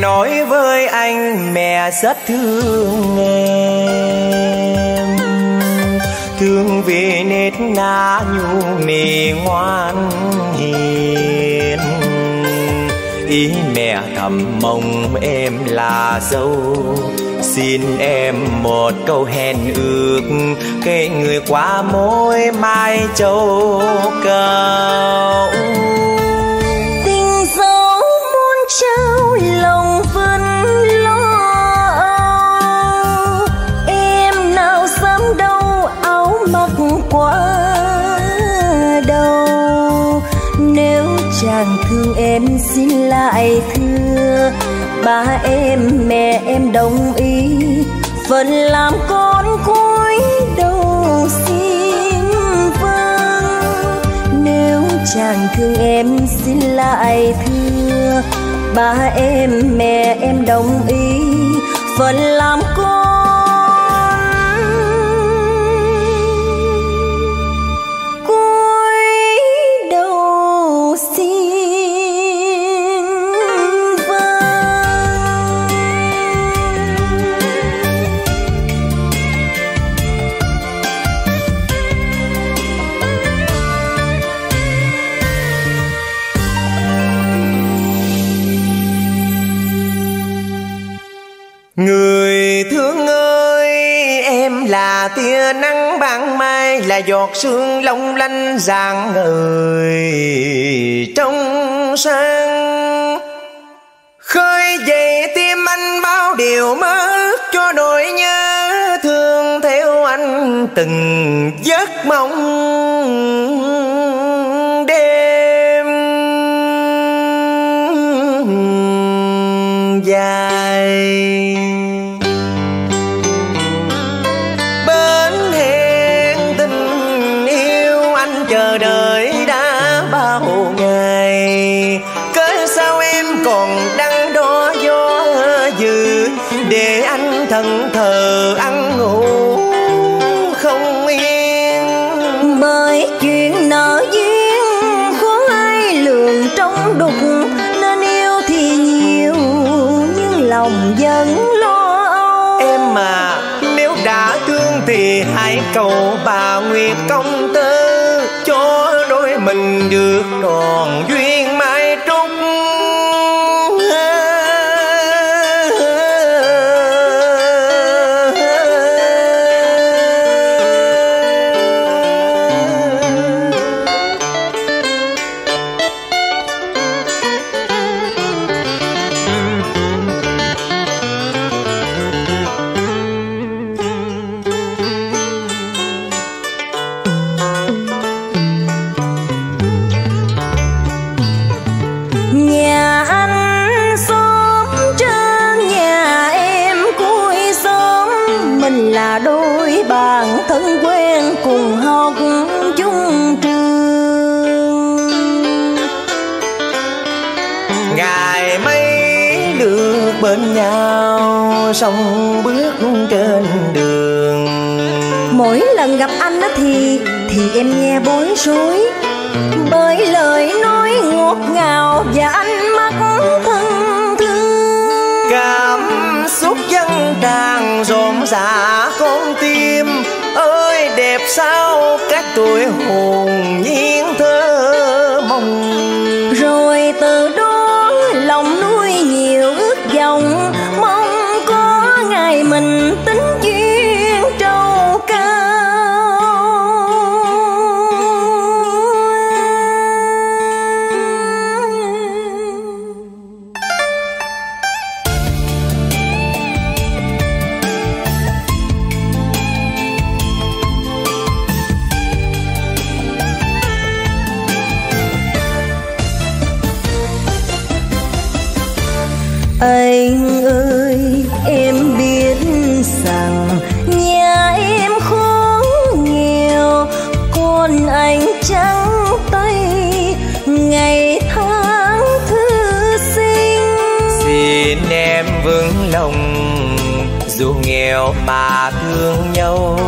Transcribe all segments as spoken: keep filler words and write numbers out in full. nói với anh mẹ rất thương em, thương vì nết na nhu mì ngoan hiền. Ý mẹ thầm mong em là dâu, xin em một câu hẹn ước, kể người qua mối mai châu cầu. Tình dấu muôn trao lòng vẫn lo âu, em nào dám đâu áo mặc quá đầu. Nếu chàng thương em xin lại thưa, ba em mẹ em đồng ý, phần làm con cúi đầu xin vâng. Nếu chàng thương em xin lại thưa, ba em mẹ em đồng ý, phần làm con cúi đầu xin. Người thương ơi, em là tia nắng ban mai, là giọt sương long lanh rạng ngời trong sáng, khơi dậy tim anh bao điều mơ ước, cho nỗi nhớ thương theo anh từng giấc mộng. Thần thờ ăn ngủ không yên, bởi chuyện nợ duyên khó ai lường trong đục, nên yêu thì nhiều nhưng lòng vẫn lo âu. Em mà nếu đã thương thì hãy cầu bà Nguyệt công tơ, cho đôi mình được tròn duyên mãi trúc. Bên nhau song bước trên đường, mỗi lần gặp anh thì thì em nghe bối rối, bởi lời nói ngọt ngào và ánh mắt thân thương. Cảm xúc dâng tràn rộn rã con tim, ơi đẹp sao các tuổi hồn nhiên thơ mộng. Rồi từ đó lòng nuôi nhiều ước dòng, mong có ngày mình tính duyên trầu cao. Anh ơi em biết rằng nhà em khó nghèo, còn anh trắng tay ngày tháng thư sinh. Xin em vững lòng dù nghèo mà thương nhau,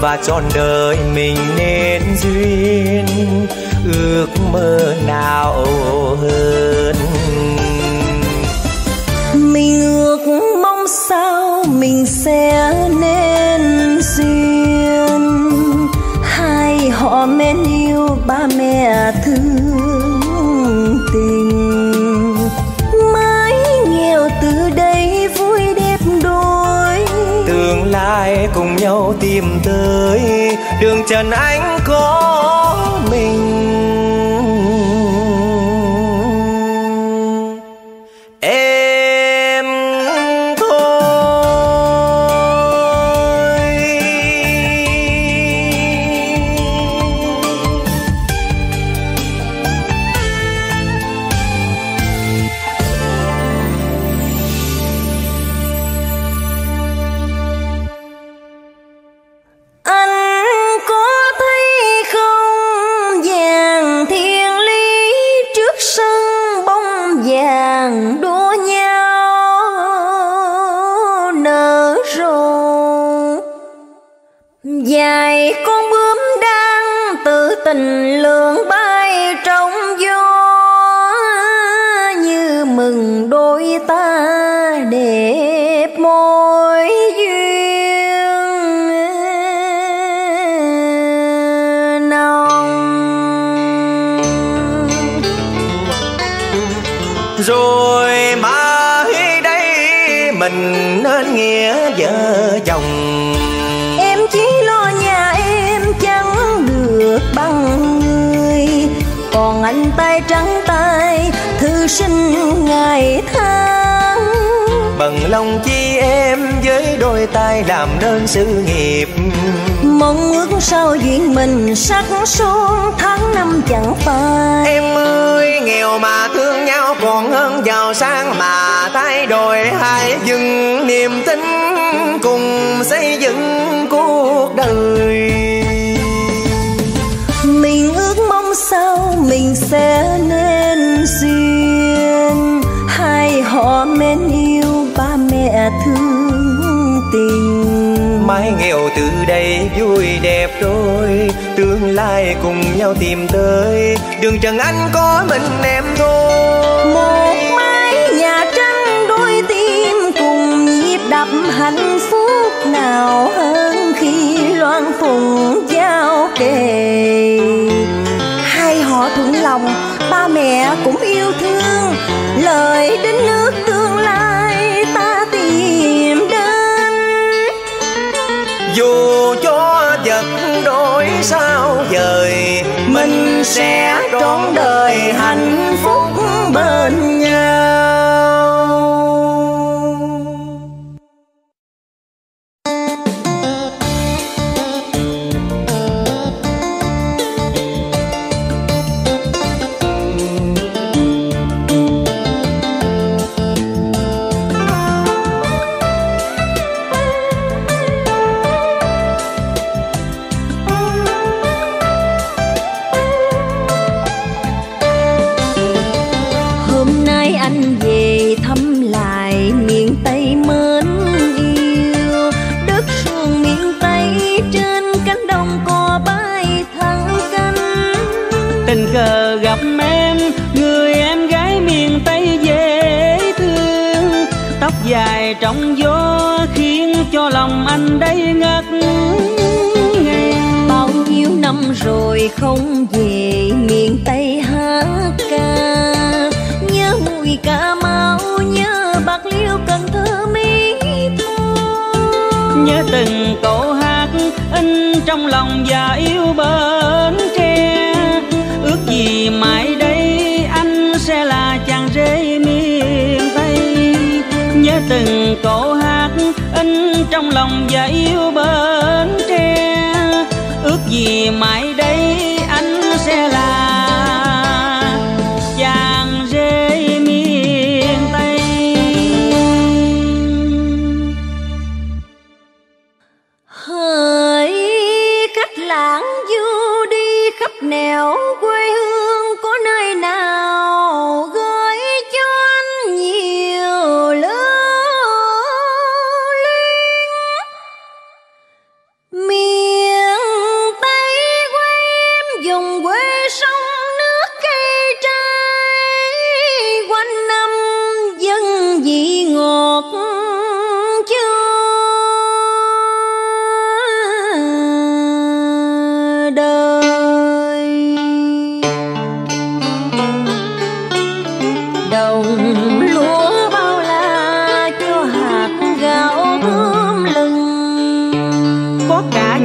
và trọn đời mình nên duyên, ước mơ nào hơn. sẽ nên duyên, hai họ mến yêu ba mẹ thương tình. Mái nghèo từ đây vui đẹp đôi, tương lai cùng nhau tìm tới đường trần anh có mình. Lòng chi em với đôi tay làm đơn sự nghiệp, mong ước sao duyên mình sắc son tháng năm chẳng phai. Em ơi, nghèo mà thương nhau còn hơn giàu sang mà tay đôi. Hãy dừng niềm tin cùng xây dựng cuộc đời. Mình ước mong sao mình sẽ nên duyên, hai họ mến yêu ba mẹ thương tình. Mái nghèo từ đây vui đẹp đôi, tương lai cùng nhau tìm tới đường trần anh có mình em thôi. Một mái nhà trắng đôi tim cùng nhịp đập, hạnh phúc nào hơn khi loan phùng giao kề. Hai họ thuận lòng, ba mẹ cũng yêu thương, lời đến nước tương lai ta tìm đến. Dù cho vật đổi sao dời, mình sẽ trọn đời hạnh phúc bên nhau. Gặp em, người em gái miền Tây dễ thương, tóc dài trong gió khiến cho lòng anh đây ngất ngây. Bao nhiêu năm rồi không về miền Tây hát ca, nhớ mùi Cà Mau, nhớ Bạc Liêu, Cần Thơ, Mỹ Tho, nhớ từng câu hát in trong lòng và yêu Bến Tre. Ước gì mãi đây anh sẽ là chàng rể miền Tây, nhớ từng câu hát in trong lòng và yêu Bến Tre. Ước gì mãi đây anh sẽ là chàng rể miền Tây. Hỡi khách lãng du đi khắp nẻo miền Tây quê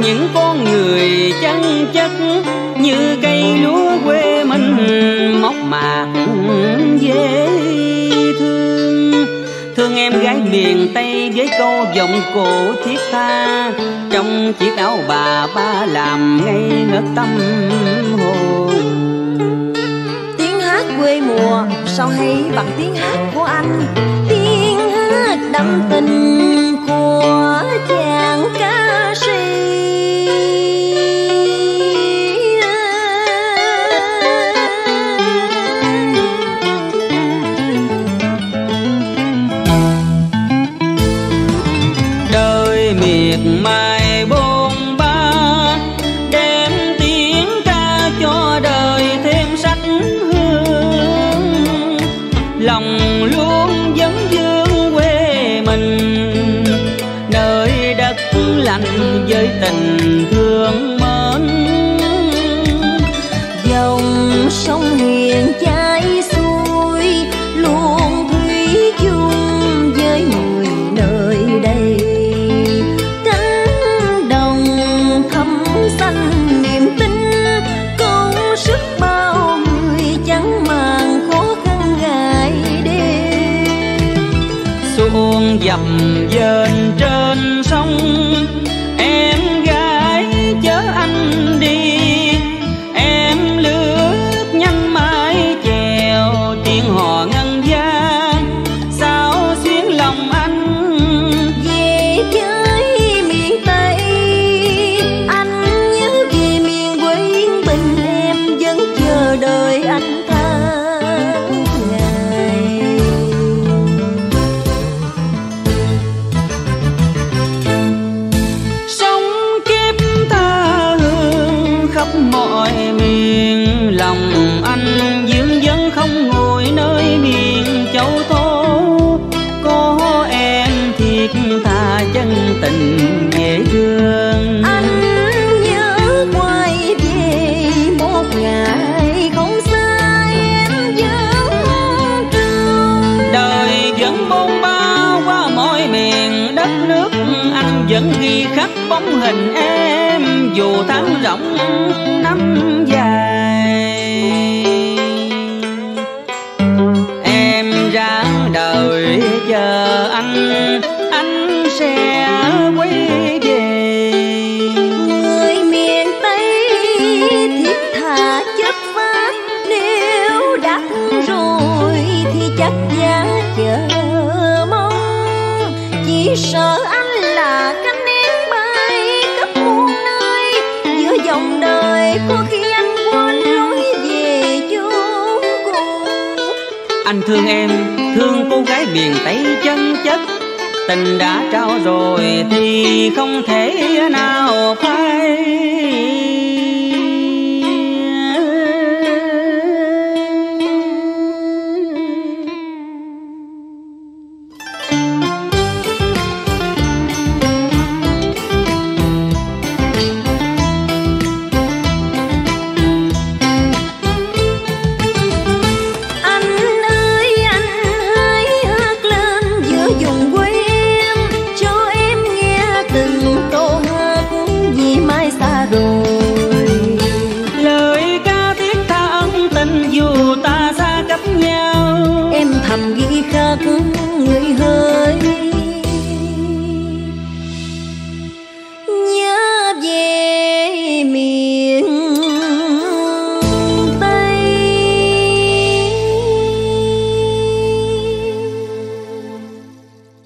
những con người chân chất như cây lúa quê mình móc mà dễ thương. Thương em gái miền Tây với câu giọng cổ thiết tha, trong chiếc áo bà ba làm ngây ngất tâm hồn. Tiếng hát quê mùa sao hay bằng tiếng hát của anh, tiếng hát đậm tình của chàng ca sĩ. Đời miệt mài bôn ba đem tiếng ca cho đời thêm sắc hương, lòng luôn vấn vương quê mình nơi đất lành với tình thương mến. Dòng sông hiền chảy xuôi luôn thủy chung với người nơi đây, cánh đồng thấm xanh niềm tin công sức bao người chẳng màng khó khăn ngày đêm. Xuông dầm dền trên sông em gái chở anh đi, em lướt nhanh mái chèo tiếng hò ngân vang sao xuyến lòng anh. Về với miền Tây anh nhớ về miền quê yên bình, em vẫn chờ đợi anh tháng ngày. Sống kiếp tha hương khắp mọi miền, lòng anh dương vẫn không ngồi nơi miền châu thổ. Có em thiệt thà chân tình dễ thương, anh nhớ quay về một ngày không xa em vẫn trông. Đời vẫn bôn ba qua mọi miền đất nước, anh vẫn ghi khắc bóng hình em dù tháng rộng năm dài. Em ráng đời chờ anh, anh sẽ quay về. Người miền Tây thiết tha chất phác, nếu đã thương rồi thì chắc giá chờ mong. Chỉ sợ anh là cánh én bay khắp muôn nơi, giữa dòng đời có khi anh quên lối về chốn cũ. Anh thương em, thương cô gái miền Tây chân chất, tình đã trao rồi thì không thể nào phai.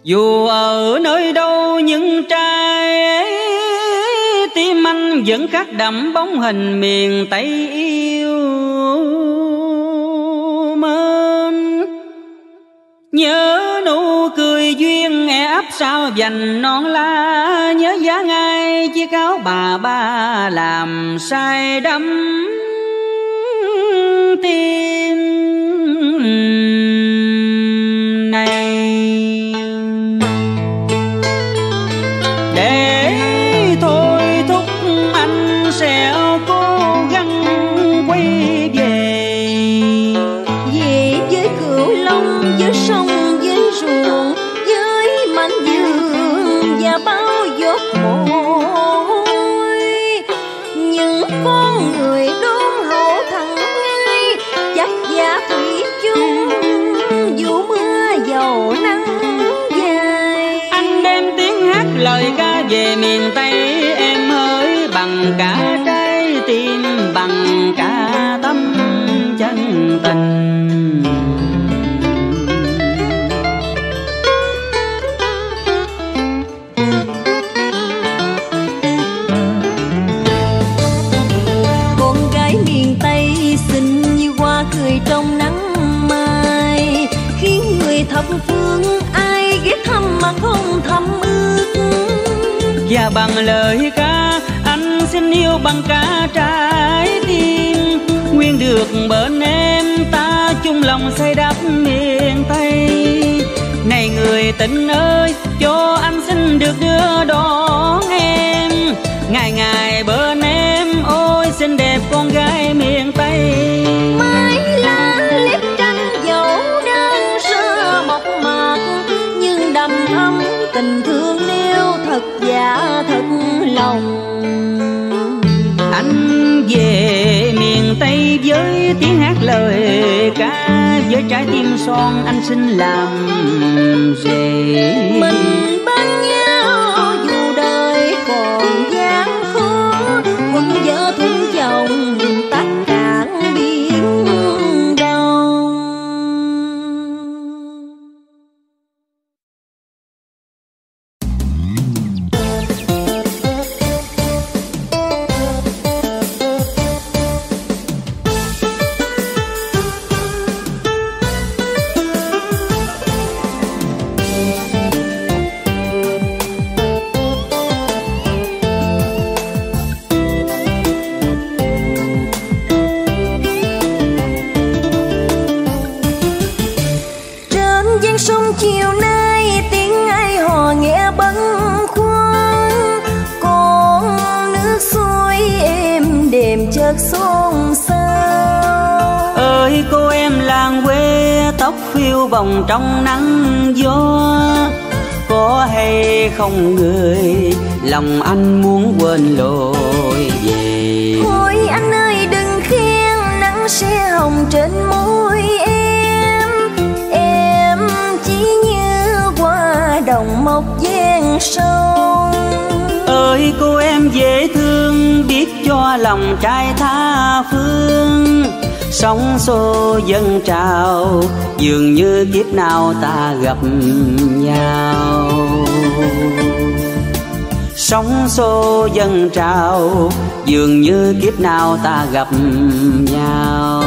Dù ở nơi đâu những trai ấy, tim anh vẫn khắc đậm bóng hình miền Tây yêu mến. Nhớ nụ cười duyên e ấp sao vành non lá, nhớ giá ngay chiếc áo bà ba làm say đắm tim này. Để thôi thúc anh sẽ cố gắng quay về, về với cửu long, với sông, với ruộng, với mảnh vườn và bao giọt mồ hôi. lời ca về miền Tây em hỡi, bằng cả trái tim, bằng cả tấm chân tình. Con gái miền Tây xinh như hoa cười trong nắng mai, khiến người thập phương ai ghé thăm mà không thầm ước. Và bằng lời ca anh xin yêu bằng cả trái tim, nguyên được bên em ta chung lòng xây đắp miền Tây. Này người tình ơi, cho anh xin được đưa đón em, ngày ngày bên em ôi xinh đẹp con gái miền Tây. Mãi lá liếp trăng dẫu đơn sơ mộc mạc, nhưng đầm ấm tình thương yêu thật giả thật lòng. Anh về miền Tây với tiếng hát lời ca, với trái tim son anh xin làm gì? Mình bên nhau dù đời còn gian khó, quân vợ thương chồng đừng tách cạn biển đông. Vòng trong nắng gió, có hay không người lòng anh muốn quên lối về? Thôi anh ơi đừng khen, nắng sẽ hồng trên môi em, em chỉ như hoa đồng mộc gian sông. Ơi cô em dễ thương, biết cho lòng trai tha phương, sóng xô dâng trào dường như kiếp nào ta gặp nhau. Sóng xô dâng trào dường như kiếp nào ta gặp nhau.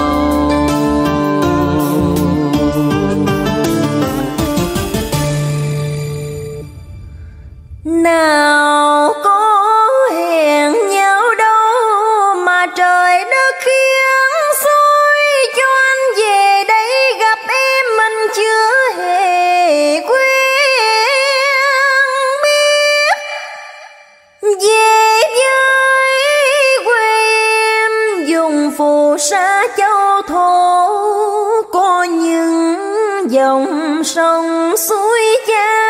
Nào có hẹn nhau đâu mà trời đất khiến xui cho anh về đây gặp em, anh chưa hề quen biết. Về với quê em dùng phù sa châu thổ, có những dòng sông suối chảy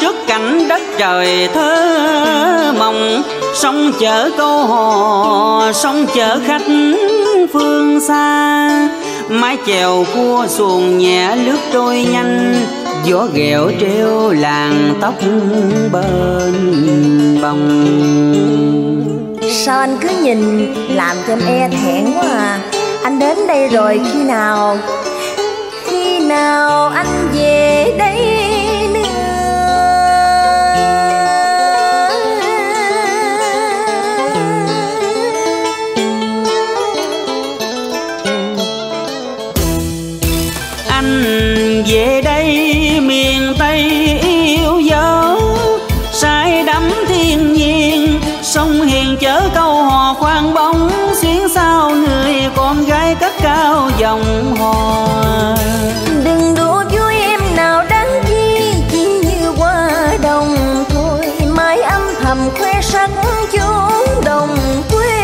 trước cảnh đất trời thơ mộng. Sông chở câu hò, sông chở khách phương xa, mái chèo cua xuồng nhẹ lướt trôi nhanh, gió ghẹo treo làn tóc bên bồng. Sao anh cứ nhìn làm cho em e thẹn quá à? Anh đến đây rồi, khi nào khi nào anh về đây? Về đây miền Tây yêu dấu, say đắm thiên nhiên, sông hiền chở câu hò khoan bóng, xuyến sao người con gái cất cao dòng hò. Đừng đùa vui em nào đáng chi, chỉ như hoa đồng thôi, mãi âm thầm khoe sắc chốn đồng quê.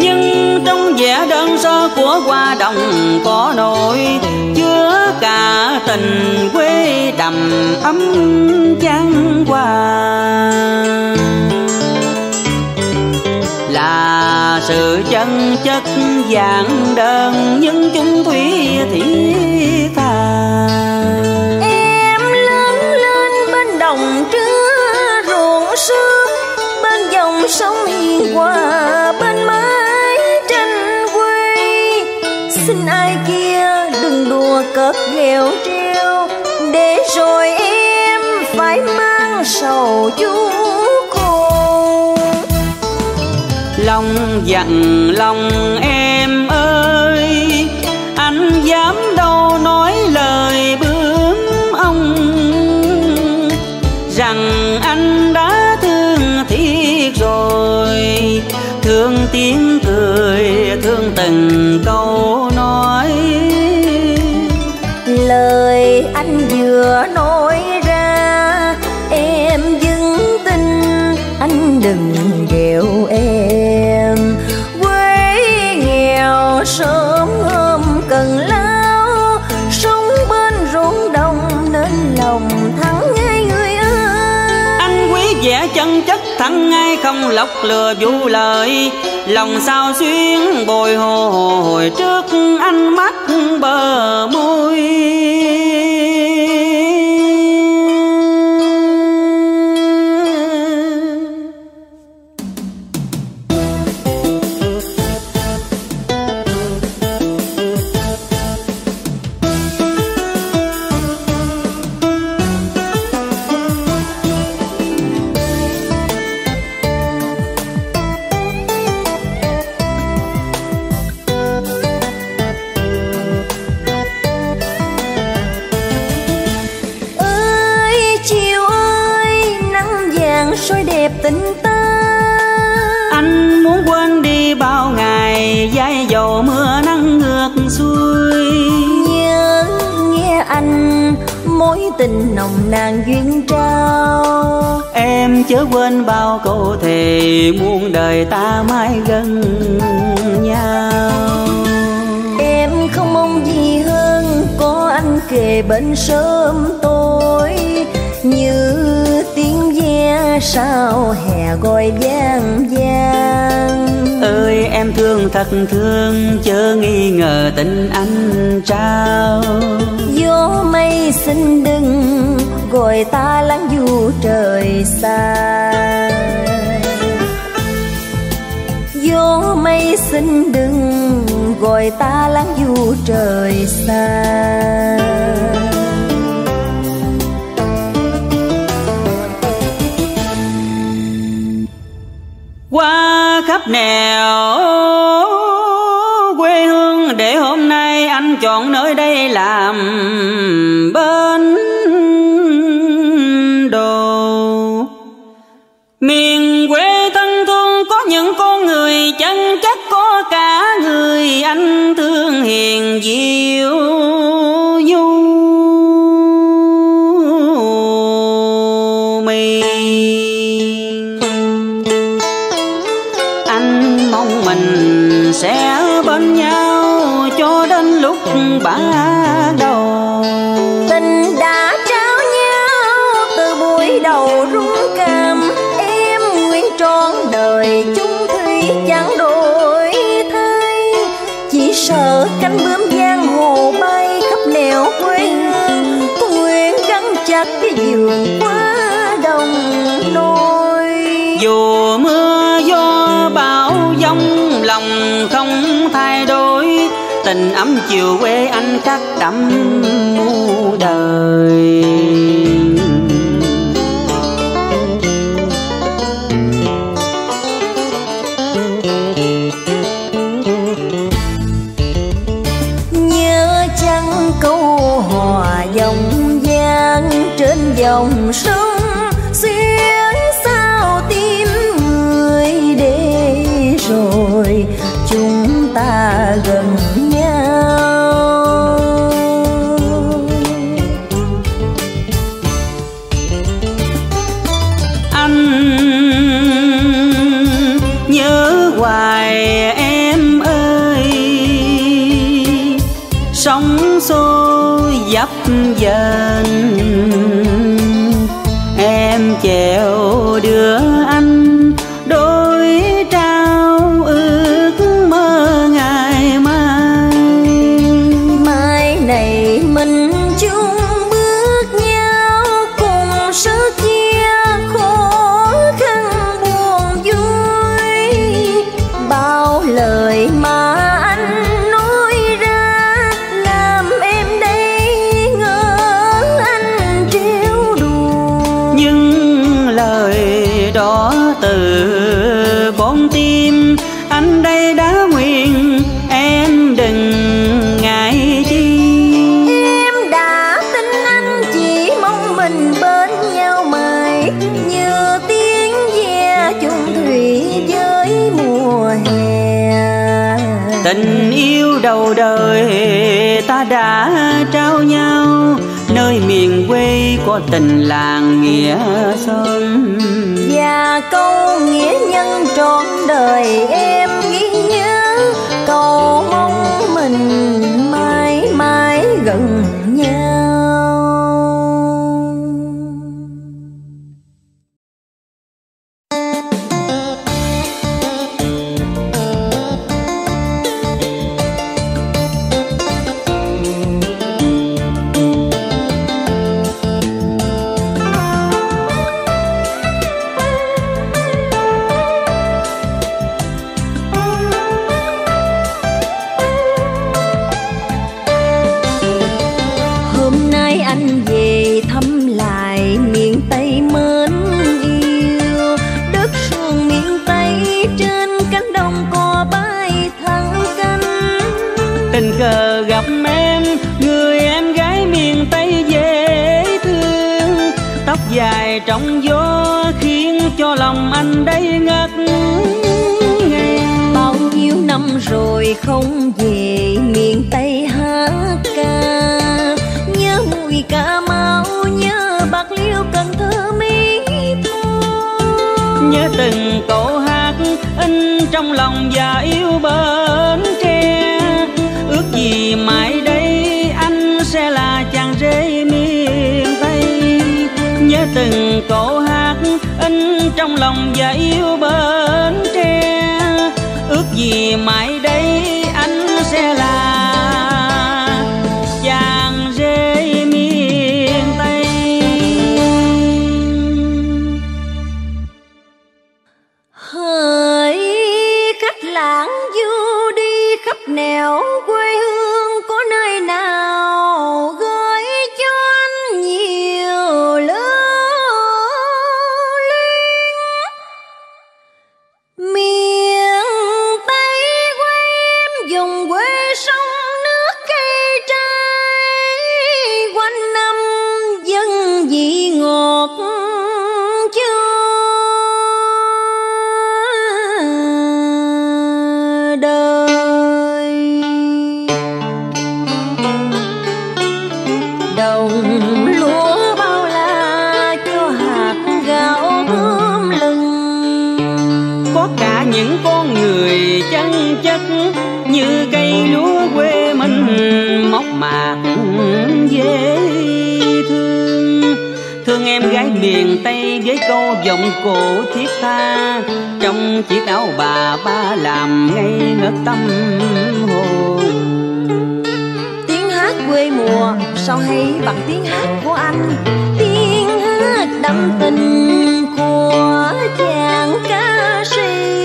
Nhưng trong vẻ đơn sơ của hoa đồng có nỗi chứa cả tình quê đầm ấm chán qua là sự chân chất giản đơn nhưng chúng thủy thiết tha. Em lớn lên bên đồng trưa ruộng sương, bên dòng sông hiền hòa, bên mái tranh quê. Xin ai kia đừng đùa cợt ghẹo trêu, để rồi em phải mang sầu chú khôn. Lòng dặn lòng em ơi, anh dám đâu nói lời bướm ông, rằng anh đã thương thiết rồi, thương tiếng cười, thương từng câu nói. Lời anh vừa nói ra em vững tin, anh đừng ghẹo em. Quê nghèo sớm hôm cần lao, sống bên ruộng đồng nên lòng thắng ngay người ơi. Anh quý vẻ chân chất thắng ngay, không lọc lừa vụ lời, lòng sao xuyên bồi hồi trước ánh mắt bờ môi. Tình nồng nàn duyên trao, em chớ quên bao câu thề, muôn đời ta mãi gần nhau. Em không mong gì hơn có anh kề bên sớm tối, như tiếng ve sao hè gọi vang vang. Ơi em thương thật thương, chớ nghi ngờ tình anh trao. Gió mây xin đừng gọi ta lắng du trời xa, gió mây xin đừng gọi ta lắng du trời xa. Qua khắp nẻo quê hương để hôm nay anh chọn nơi đây làm bến đồ. Miền quê thân thương có những con người chân chất, có cả người anh thương hiền diệu du mì. Mình sẽ bên nhau cho đến lúc bã đầu, tình đã trao nhau từ buổi đầu rung cảm. Em nguyện trọn đời chung thủy chẳng đổi thay, chỉ sợ cánh bướm giang hồ bay khắp nẻo quê hương. Tôi nguyện gắn chặt cái giường quá đồng nôi, dù mưa gió bão giông lòng không thay đổi. Tình ấm chiều quê anh cắt đậm muôn đời. Nhớ chăng câu hòa dòng giang trên dòng sông, xuyên sao tim người để rồi chúng ta gần nhau. Anh nhớ hoài em ơi, sống số dấp dềnh, em chèo đưa anh đôi trao ước mơ ngày mai. Mai này mình chung bước nhau cùng sớt chia khổ khăn buồn vui, bao lời mà anh nói ra làm em đây ngỡ anh trêu đùa. Nhưng lời đó từ con tim anh đây đã nguyện, em đừng ngại chi. Em đã tin anh chỉ mong mình bên nhau mãi, như tiếng ve chung thủy với mùa hè. Tình yêu đầu đời ta đã trao nhau, nơi miền quê có tình làng nghĩa xóm. Và câu nghĩa nhân trọn đời em ghi nhớ, cầu mong mình mãi mãi gần nhau. Dài trong gió khiến cho lòng anh đây ngất ngây. Bao nhiêu năm rồi không về miền Tây hát ca, nhớ mùi Cà Mau, nhớ Bạc Liêu, Cần Thơ, Mỹ Tho. Nhớ từng câu hát in trong lòng và yêu Bến Tre, ước gì mãi đây anh sẽ là chàng rể miền Tây. Nhớ từng câu hát in trong lòng và yêu Bến Tre, ước gì mãi đây anh sẽ là chàng rể miền Tây. Hỡi khách lãng du đi khắp nẻo quê hương, có nơi nào gửi cho anh nhiều lời miền Tây quê em, dùng quê sông nước cây trái quanh năm, dân vị ngọt chưa đời. Đồng lúa bao la cho hạt gạo thơm lừng, có cả những con người chân chất như cây lúa quê mình móc mạc dễ thương. Thương em gái miền Tây với câu giọng cổ thiết tha, trong chiếc áo bà ba làm ngây ngất tâm hồn. Tiếng hát quê mùa sao hay bằng tiếng hát của anh, tiếng hát đậm tình của chàng ca sĩ.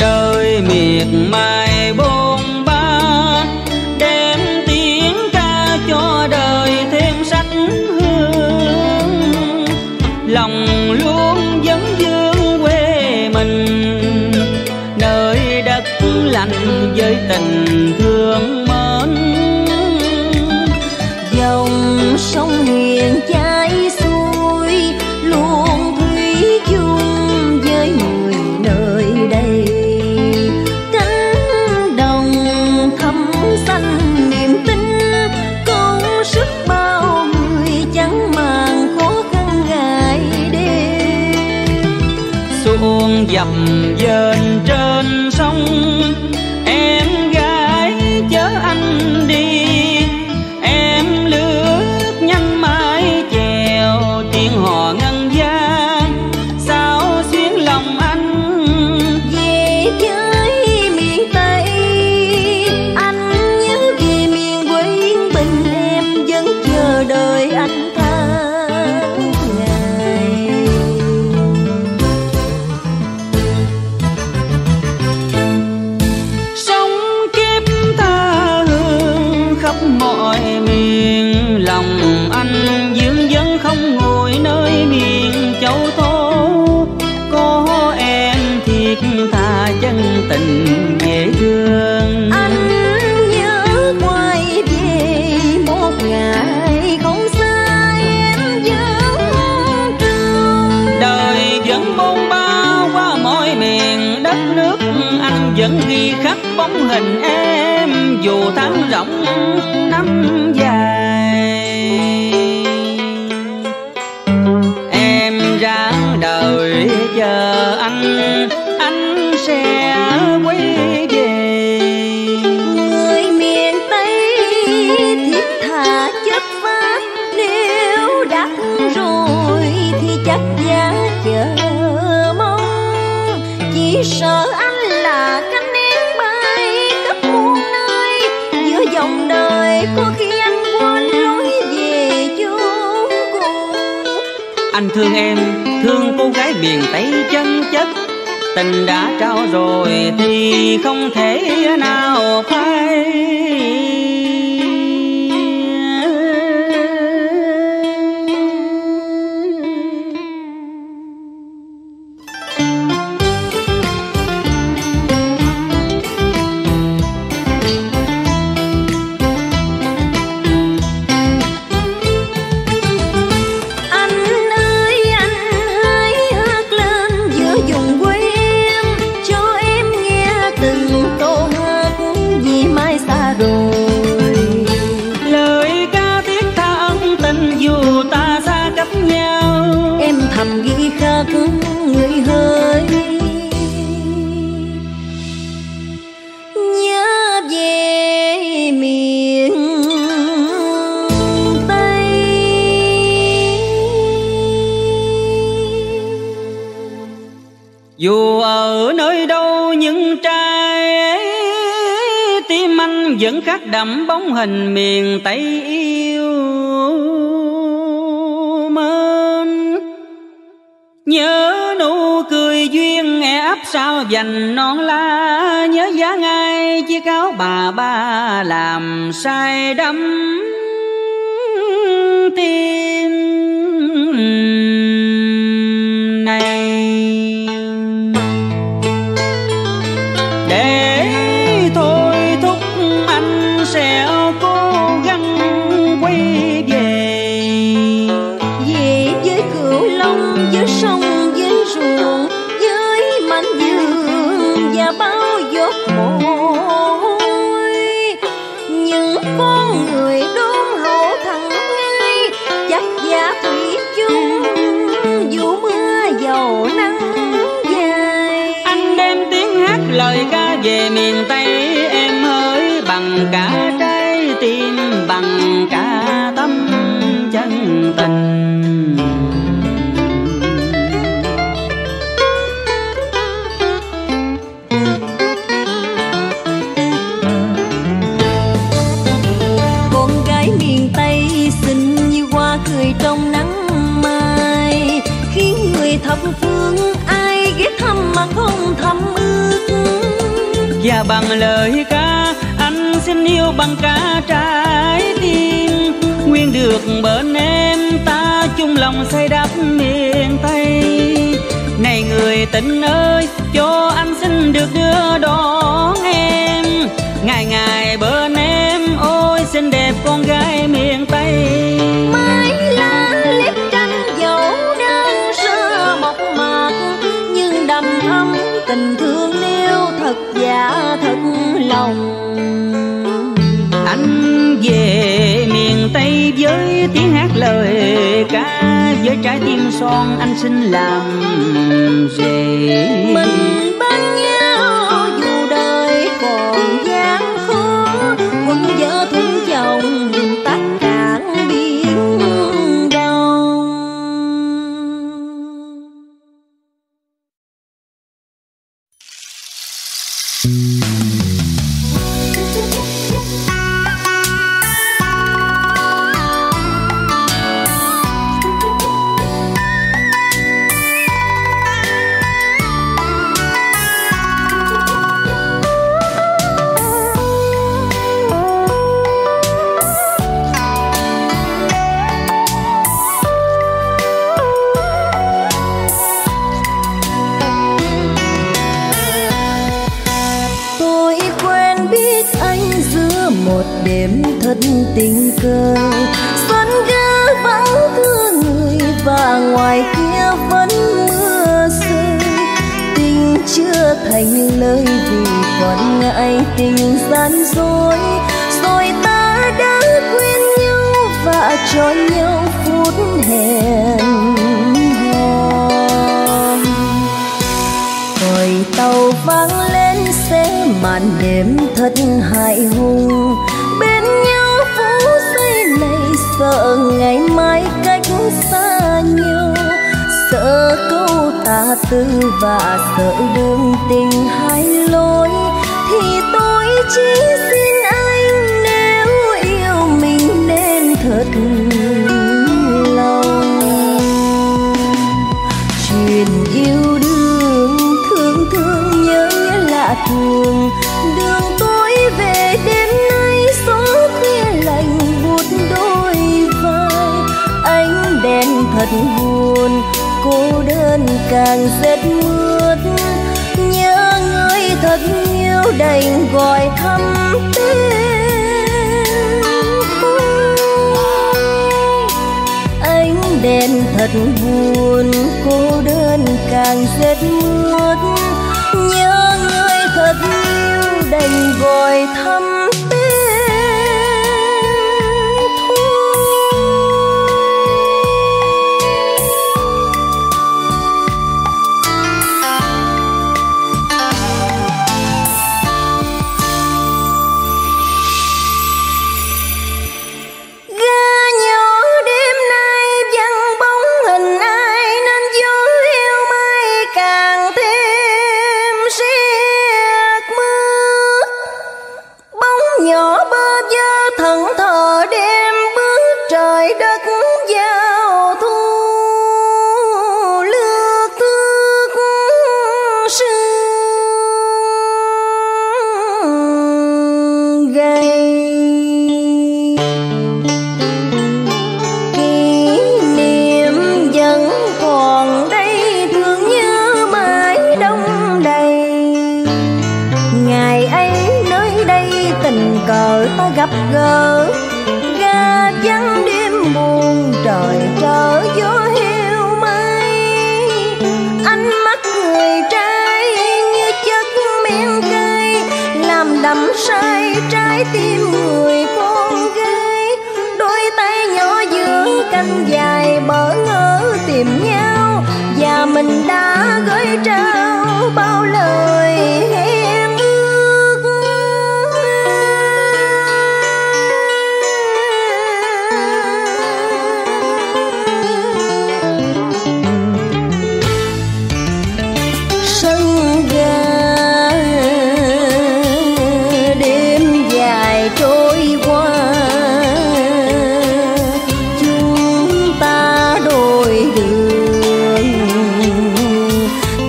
Đời miệt mài bôn ba, đem tiếng ca cho đời thêm sắc hương. Lòng luôn vấn vương quê mình, nơi đất lành với tình thương mến. Dòng sông hiền chảy xuôi luôn thủy chung với người nơi đây. Cánh đồng thấm xanh niềm tin, công sức bao người chẳng màng dập dềnh trên sông. Em gái chở anh đi, em lướt nhanh mái chèo tiếng hò ngân gian sao xuyến lòng anh. Về với miền Tây anh nhớ về miền quê bình, em vẫn chờ đợi anh tháng ngày. Sống kiếp ta hương khắp mọi miền, lòng anh dương vẫn không ngồi nơi miền châu thổ. Có em thiệt thà chân tình dễ thương, anh nhớ quay về một ngày không xa em vẫn trường. Đời vẫn bôn ba qua mọi miền đất nước, anh vẫn ghi khắc bóng hình em dù tháng rộng năm dài. Em ra đời chờ anh, anh sẽ quay về. Người miền Tây thiết tha chất phát, nếu đắt rồi thì chắc giá chờ mong. Chỉ sợ anh là cánh én bay khắp muôn nơi, giữa dòng đời có khi anh quên lối về chốn cũ. Anh thương em, thương cô gái miền Tây chân chất, tình đã trao rồi thì không thể nào phai. Dù ở nơi đâu những trai ấy, tim anh vẫn khắc đậm bóng hình miền Tây yêu mến. Nhớ nụ cười duyên nghe ấp sao vành non lá, nhớ giá ngay chiếc áo bà ba làm say đắm tim này. Để thôi thúc anh sẽ cố gắng quay về, về với cửu long, với sông, với ruộng, với mảnh vườn và bao giọt mồ hôi. Những con người đôn hậu thẳng thơi chắc giá thủy chung, dù mưa dầu nắng dài. Anh đem tiếng hát lời ca về miền Tây em ơi, bằng cả trái tim, bằng cả tâm chân tình. Con gái miền Tây xinh như hoa cười trong nắng mai, khiến người thập phương ai ghé thăm mà không thầm ước. Và bằng lời ca anh xin yêu bằng cả trái tim, nguyện được bên em ta chung lòng xây đắp miền Tây này. Người tình ơi cho anh xin được đưa đón em, ngày ngày bên em ôi xinh đẹp con gái miền Tây. Mái lá liếp trăng dẫu đơn sơ mộc mạc, nhưng đầm ấm tình thương nếu thật dạ thật lòng. Anh về miền Tây với tiếng hát lời ca, với trái tim son anh xin làm gì? Mình bên nhau dù đời còn gian khổ, quân vợ thương chồng tắt cạn biển đông. Đêm thật tình cờ xuân gỡ vắng thưa người, và ngoài kia vẫn mưa rơi. Tình chưa thành lời vì còn ngại tình gian dối, rồi ta đã quên nhau và cho nhau phút hẹn hò. Hồi tàu vắng lên sẽ màn đêm thật hại hùng, sợ ngày mai cách xa nhau, sợ câu ta tư và sợ đường tình hai lối, thì tôi chỉ xin anh nếu yêu mình nên thật lòng. Chuyện yêu đương thương thương nhớ lạ thường, đường tôi về đêm nay gió khuya lạnh buốt đôi ánh đèn thật buồn, cô đơn càng rét mướt. Nhớ người thật yêu đành gọi thăm tên tôi. Ánh đèn thật buồn, cô đơn càng rét mướt. Nhớ người thật yêu đành gọi thăm tên.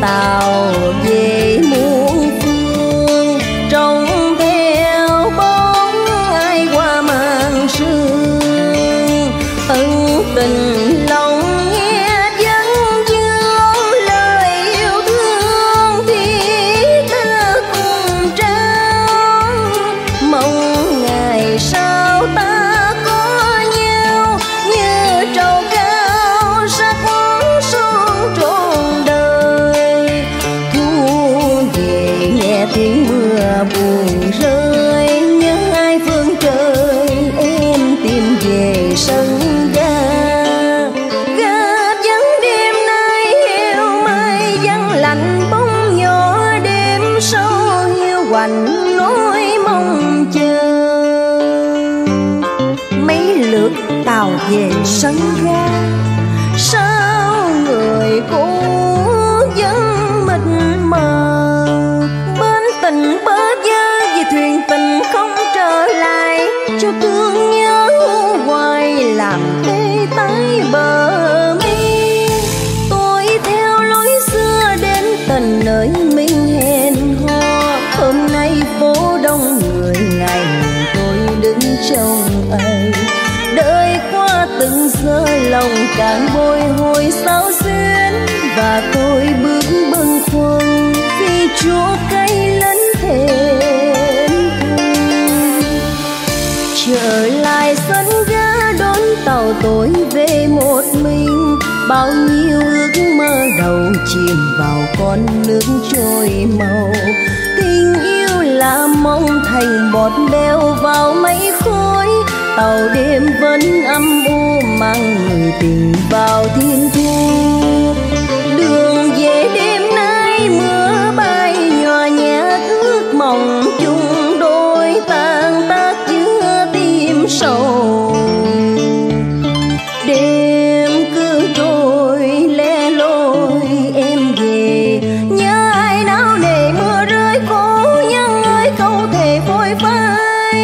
Tàu về muôn phương sân ga, sao người cũ vẫn mịt mờ. Bên tình bơ vơ vì thuyền tình không trở lại, cho thương nhớ hoài làm tê tái bờ mi. Tôi theo lối xưa đến tận nơi mình hẹn hò, hôm nay phố đông người ngày tôi đứng trong ấy. Đời qua từng giờ lòng càng bồi hồi sao xuyến, và tôi bước bâng khuâng khi Chúa cay lấn thêm thương. Trở lại sân ga đón tàu tôi về một mình, bao nhiêu ước mơ đầu chìm vào con nước trôi màu. Tình yêu là mong thành bọt beo vào mấy khối, tàu đêm vẫn âm u mang người tình vào thiên thu. Đường về đêm nay mưa bay nhòa nhã, ước mộng chung đôi tan tác giữa tim sầu. Đêm cứ trôi lẻ loi em về, nhớ ai nao nề mưa rơi cố nhân ơi câu thề phôi phai.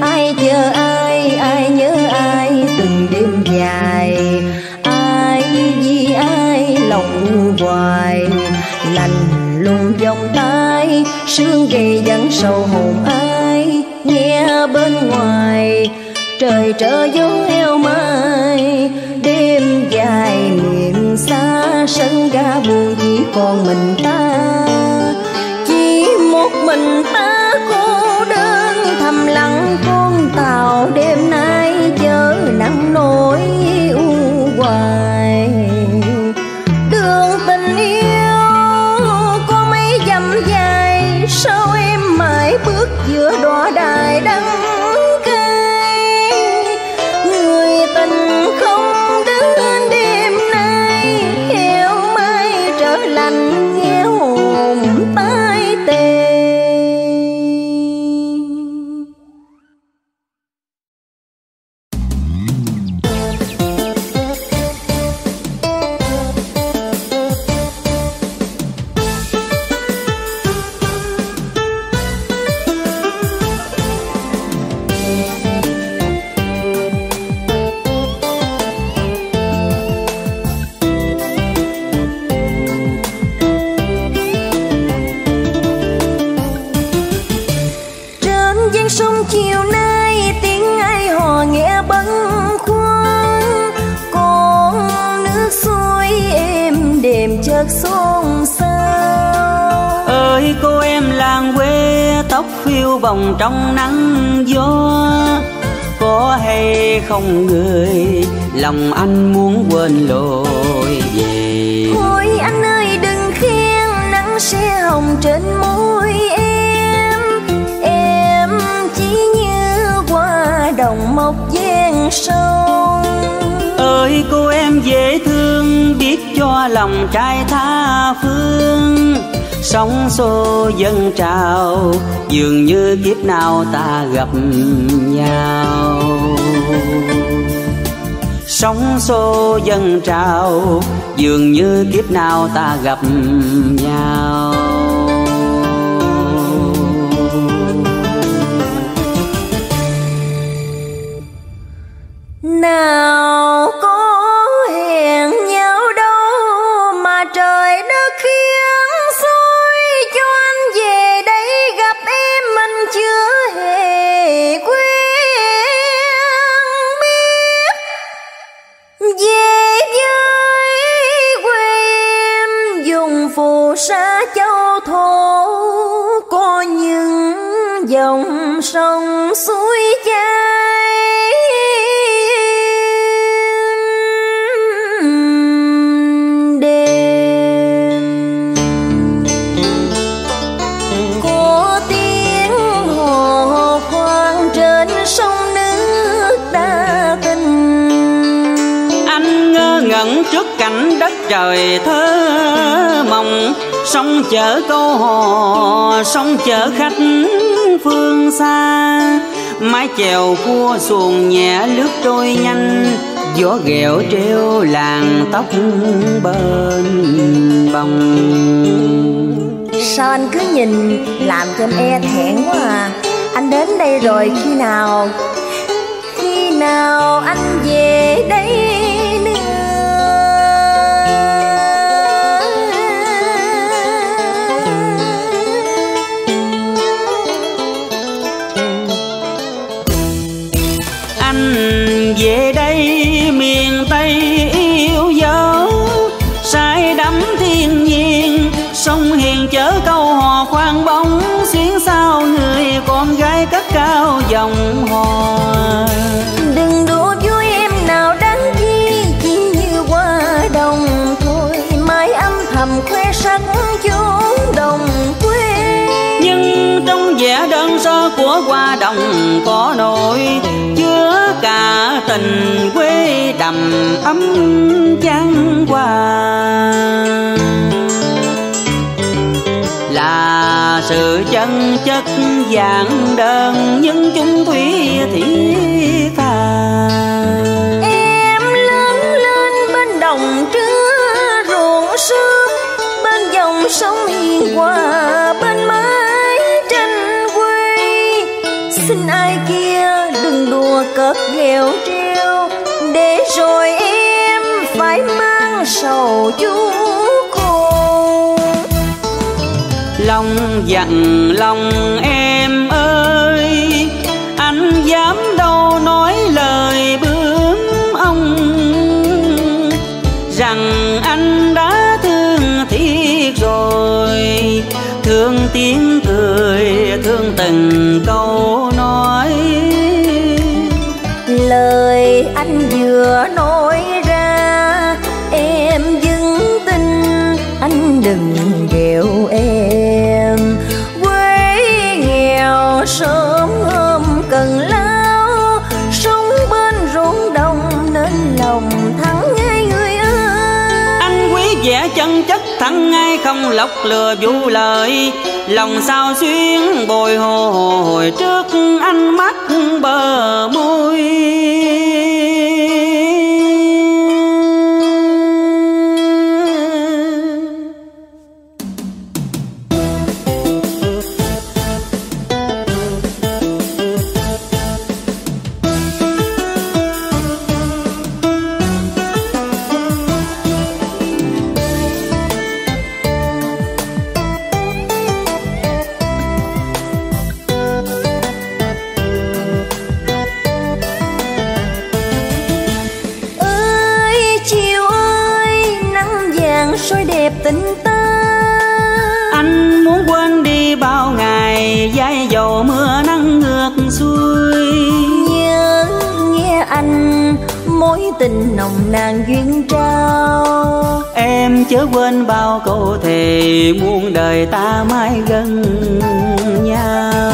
Ai chờ ai, ai nhớ ai từng đêm dài, ai vì ai lòng u hoài. Lạnh lùng vòng tay, sương gầy vẫn sầu hồn ai. Nghe bên ngoài, trời trở dấu eo mai. Đêm dài miền xa, sân ga buồn chỉ còn mình ta. Chỉ một mình ta cô đơn thầm lặng con tàu đêm nay chớ nắng nỗi u hoài. Đường tình yêu có mấy dặm dài, sao em mãi bước giữa đọa đài đắng cay. Người tình không đến đêm nay, heo mai trở lạnh nghe hồn tái tê. Vòng trong nắng gió có hay không người, lòng anh muốn quên lối về. Thôi anh ơi đừng khen, nắng sẽ hồng trên môi em. Em chỉ như hoa đồng mộc gian sông. Ơi cô em dễ thương, biết cho lòng trai tha phương. Sóng xô dâng trào, dường như kiếp nào ta gặp nhau. Sóng xô dâng trào, dường như kiếp nào ta gặp nhau. Nào có hẹn nhau đâu mà trời đất khiến chưa hề quen biết. Về với quê em dùng phù sa châu thổ, có những dòng sông suối chảy trước cảnh đất trời thơ mộng. Sông chở câu hò, sông chở khách phương xa. Mái chèo cua xuồng nhẹ lướt trôi nhanh, gió ghẹo treo làng tóc bên bông. Sao anh cứ nhìn làm cho em e thẹn quá à. Anh đến đây rồi khi nào, khi nào anh về đây về đây miền Tây yêu dấu say đắm thiên nhiên sông hiền chở câu hò khoan bóng xuyến sao người con gái cất cao dòng hò. Đừng đùa vui em nào đáng chi chỉ như qua đồng thôi mãi âm thầm khoe sắc chốn đồng quê nhưng trong vẻ đơn sơ của hoa đồng có nỗi cả tình quê đầm ấm chán qua là sự chân chất giản đơn nhưng chúng thủy thiết tha. Em lớn lên bên đồng trưa ruộng sương bên dòng sông hiền hòa bên mái tranh quê xin ai kia đùa cất ghẹo treo để rồi em phải mang sầu chú khổ. Lòng dặn lòng em ơi anh dám đâu nói lời bướm ông rằng anh đã thương thiết rồi thương tiếng cười thương từng câu nói. Lời anh vừa nói ra em vững tin anh đừng ghẹo em quê nghèo sớm hôm cần lao sống bên ruộng đồng nên lòng thắng ngay người ơi. Anh quý vẻ chân chất thắng ngay không lọc lừa vũ lời lòng sao xuyên bồi hồi trước ánh mắt bờ môi. Tình nồng nàn duyên trao em chớ quên bao câu thề muôn đời ta mãi gần nhau.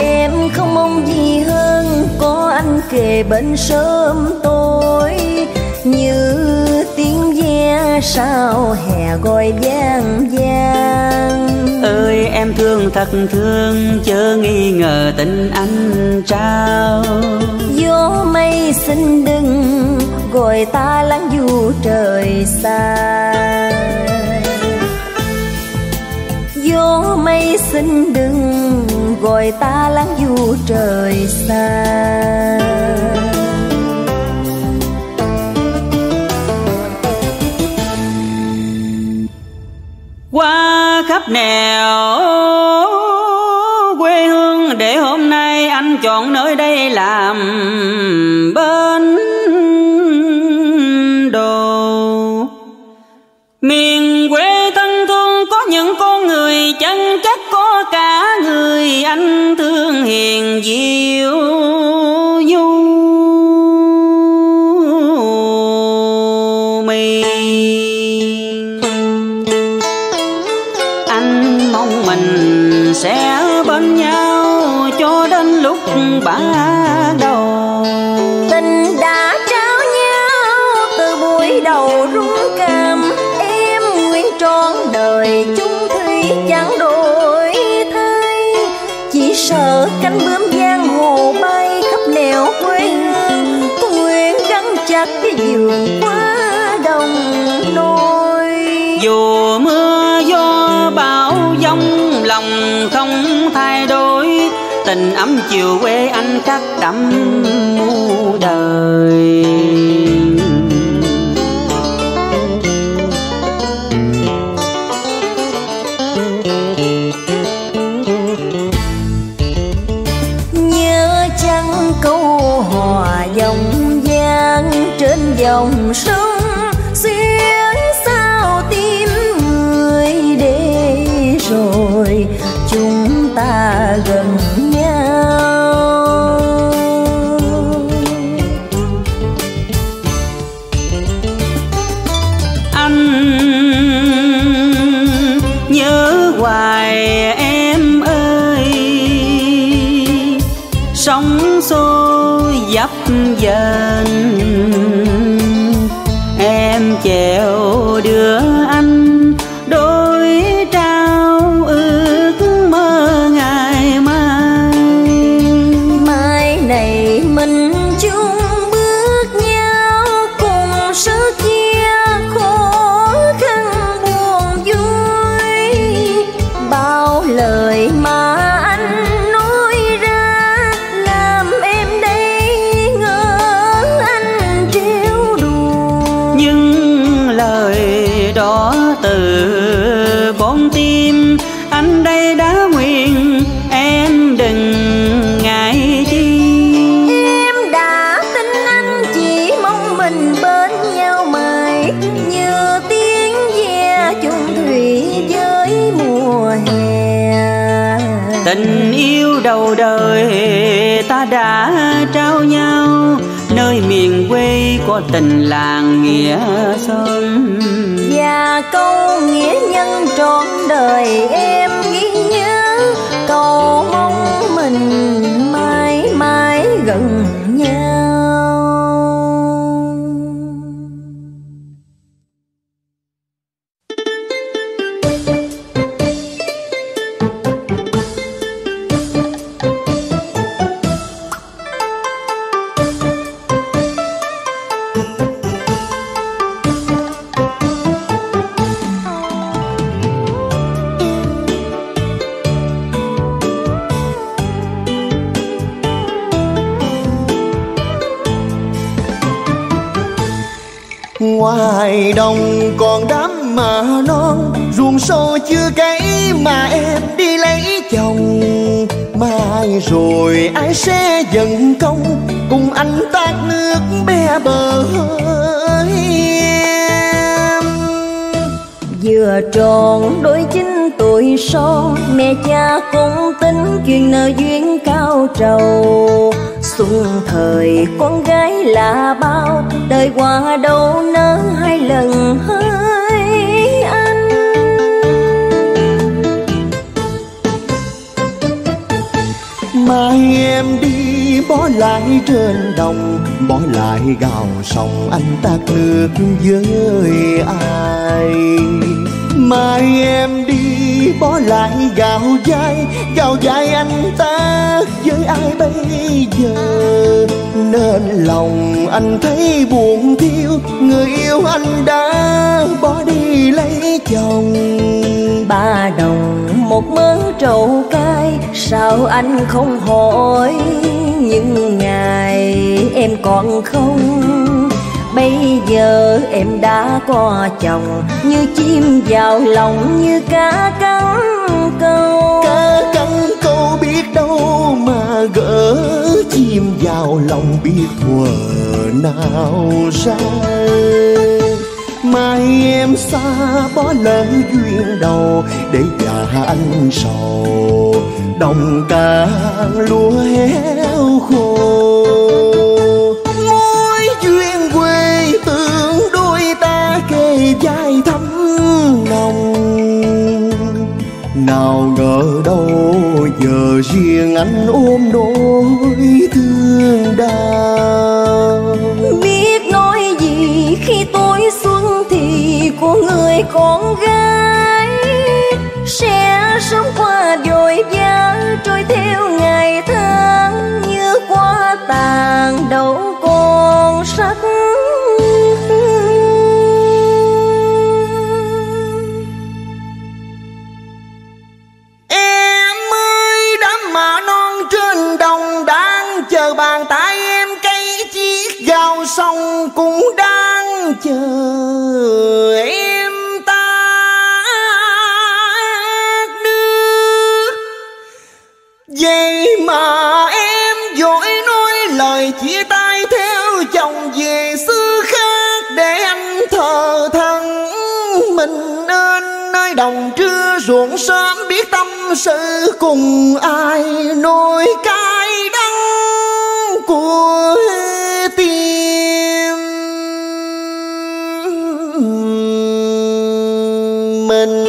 Em không mong gì hơn có anh kề bên sớm tối như tiếng ve sao hè gọi vang vang. Ơi em thương thật thương chớ nghi ngờ tình anh trao gió mây xin đừng gọi ta lắng du trời xa gió mây xin đừng gọi ta lắng du trời xa. Qua khắp nẻo quê hương để hôm nay anh chọn nơi đây làm bến đồ. Miền quê thân thương có những con người chân chất có cả người anh thương hiền diệu du mì. Mình sẽ bên nhau cho đến lúc bã đầu tình đã trao nhau từ buổi đầu rung cảm em nguyện trọn đời chung thủy chẳng đổi thay chỉ sợ cánh bướm giang hồ bay khắp nẻo quê hương nguyện gắn hát vườn quá đông nôi. Dù mưa gió bão giông lòng không thay đổi, tình ấm chiều quê anh khắc đậm muôn đời. Dòng sông xuyên sao tim người để rồi chúng ta gần nhau. Anh nhớ hoài em ơi, sóng xô dập dềnh em chèo đưa anh đôi trao ước mơ ngày mai. Mai này mình chung bước nhau cùng sớt chia khó khăn buồn vui. Bao lời mà anh nói ra làm em đây ngỡ anh trêu đùa. Nhưng đó từ con tim anh đây đã nguyện em đừng ngại chi. Em đã tin anh chỉ mong mình bên nhau mãi, như tiếng ve chung thủy với mùa hè. Tình yêu đầu đời ta đã trao nhau, nơi miền quê có tình làng nghĩa xóm. Và câu nghĩa nhân trọn đời em ghi nhớ, cầu mong mình mãi mãi gần nhau. Ngoài đồng còn đám mà non, ruộng sâu chưa cấy mà em đi lấy chồng. Mai rồi ai sẽ dần công cùng anh tát nước bé bờ hỡi em. Vừa tròn đôi chín tuổi son, mẹ cha cũng tính chuyện nợ duyên cao trầu. Xuân thời con gái là bao, đời qua đâu nỡ hai lần hỡi anh. Mai em đi bỏ lại trên đồng, bỏ lại gào sông anh tát nước với ai. Mai em đi bỏ lại gạo dai, gạo dai anh ta với ai bây giờ. Nên lòng anh thấy buồn thiêu, người yêu anh đã bỏ đi lấy chồng. Ba đồng một mớ trầu cay, sao anh không hỏi những ngày em còn không. Bây giờ em đã có chồng, như chim vào lòng, như cá cắn câu. Cá cắn câu biết đâu mà gỡ, chim vào lòng biết thuở nào ra. Mai em xa bỏ lỡ duyên đầu, để già anh sầu đồng cạn lúa héo khô. Dài thấm lòng, nào ngờ đâu giờ riêng anh ôm nỗi thương đau. Biết nói gì khi tối xuân thì của người con gái sẽ sống qua vội vã, trôi theo ngày tháng như qua tàn đâu còn sắc. chờ em ta đưa. Vậy mà em vội nói lời chia tay theo chồng về xứ khác để anh thờ thân mình nên nơi đồng trưa ruộng sớm biết tâm sự cùng ai nỗi cay đắng của tim mình.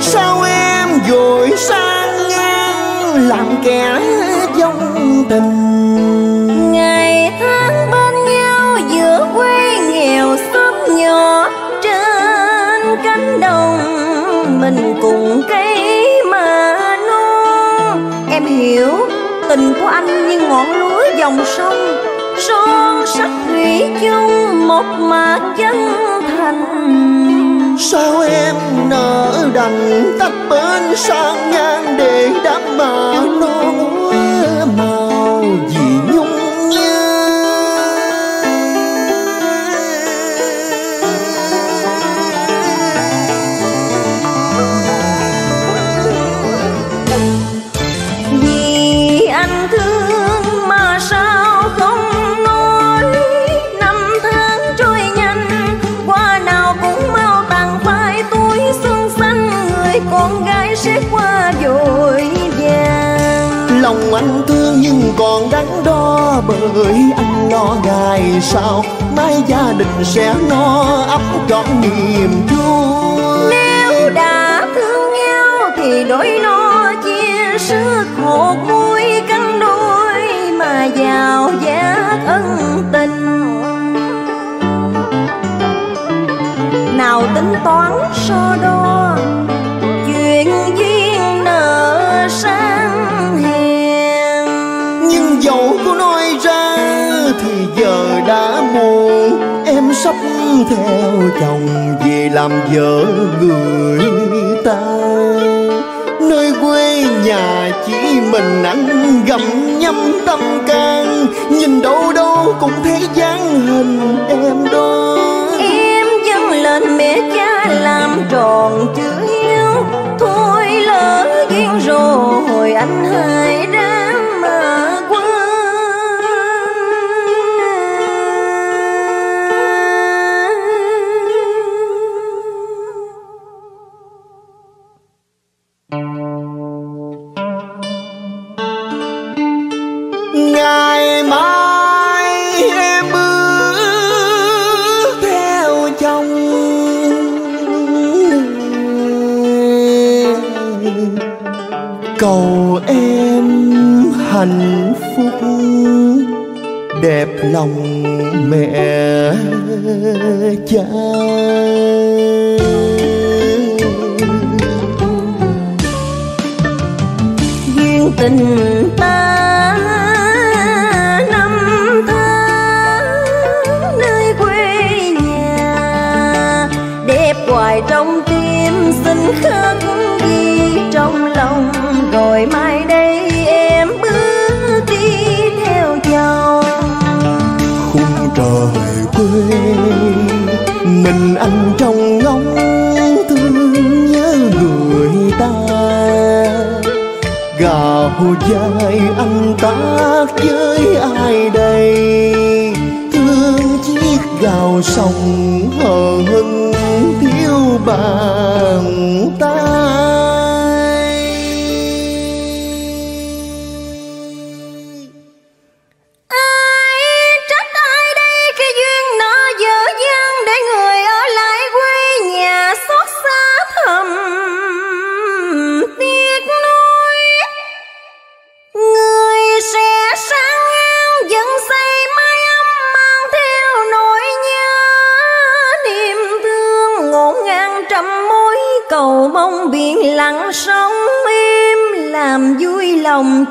Sao em vội sang ngang làm kẻ dông tình, ngày tháng bên nhau giữa quê nghèo xóm nhỏ trên cánh đồng mình cùng cây mà non. Em hiểu tình của anh như ngọn núi dòng sông son sắc thủy chung một mà chân thành. Sao em nỡ đành tách bến sang ngang để đám mà non màu vì nhung nhớ. Vì anh thương mà sao không nói, năm tháng trôi nhanh qua nào cũng mau tàn phai tuổi xuân xanh, người con gái sẽ qua vội vàng. Lòng anh thương nhưng còn đắn đo bởi anh lo ngày sau mai gia đình sẽ no ấm trọn niềm vui. Nếu đã thương nhau thì đôi no chia sức một mũi cắn đôi mà giàu giá ân tình. Nào tính toán so đo chuyện duyên nợ sang hèn, nhưng dẫu có nói ra thì giờ đã muộn. Em sắp theo chồng về làm vợ người ta, nơi quê nhà chỉ mình anh gặm nhấm tâm can, nhìn đâu đâu cũng thấy dáng hình em đó. Em dâng lên mẹ cha làm tròn chữ hiếu, thôi lỡ duyên rồi anh hãy ráng mà cầu em hạnh phúc đẹp lòng mẹ cha. Duyên tình ta năm tháng nơi quê nhà đẹp hoài trong tim, xin khắc ghi trong lòng rồi mai đây em bước đi theo chồng. Khung trời quê mình anh trong ngóng thương nhớ người ta, gà hồ dai anh tác với ai đây, thương chiếc gào sông hờ hững thiếu bàn ta.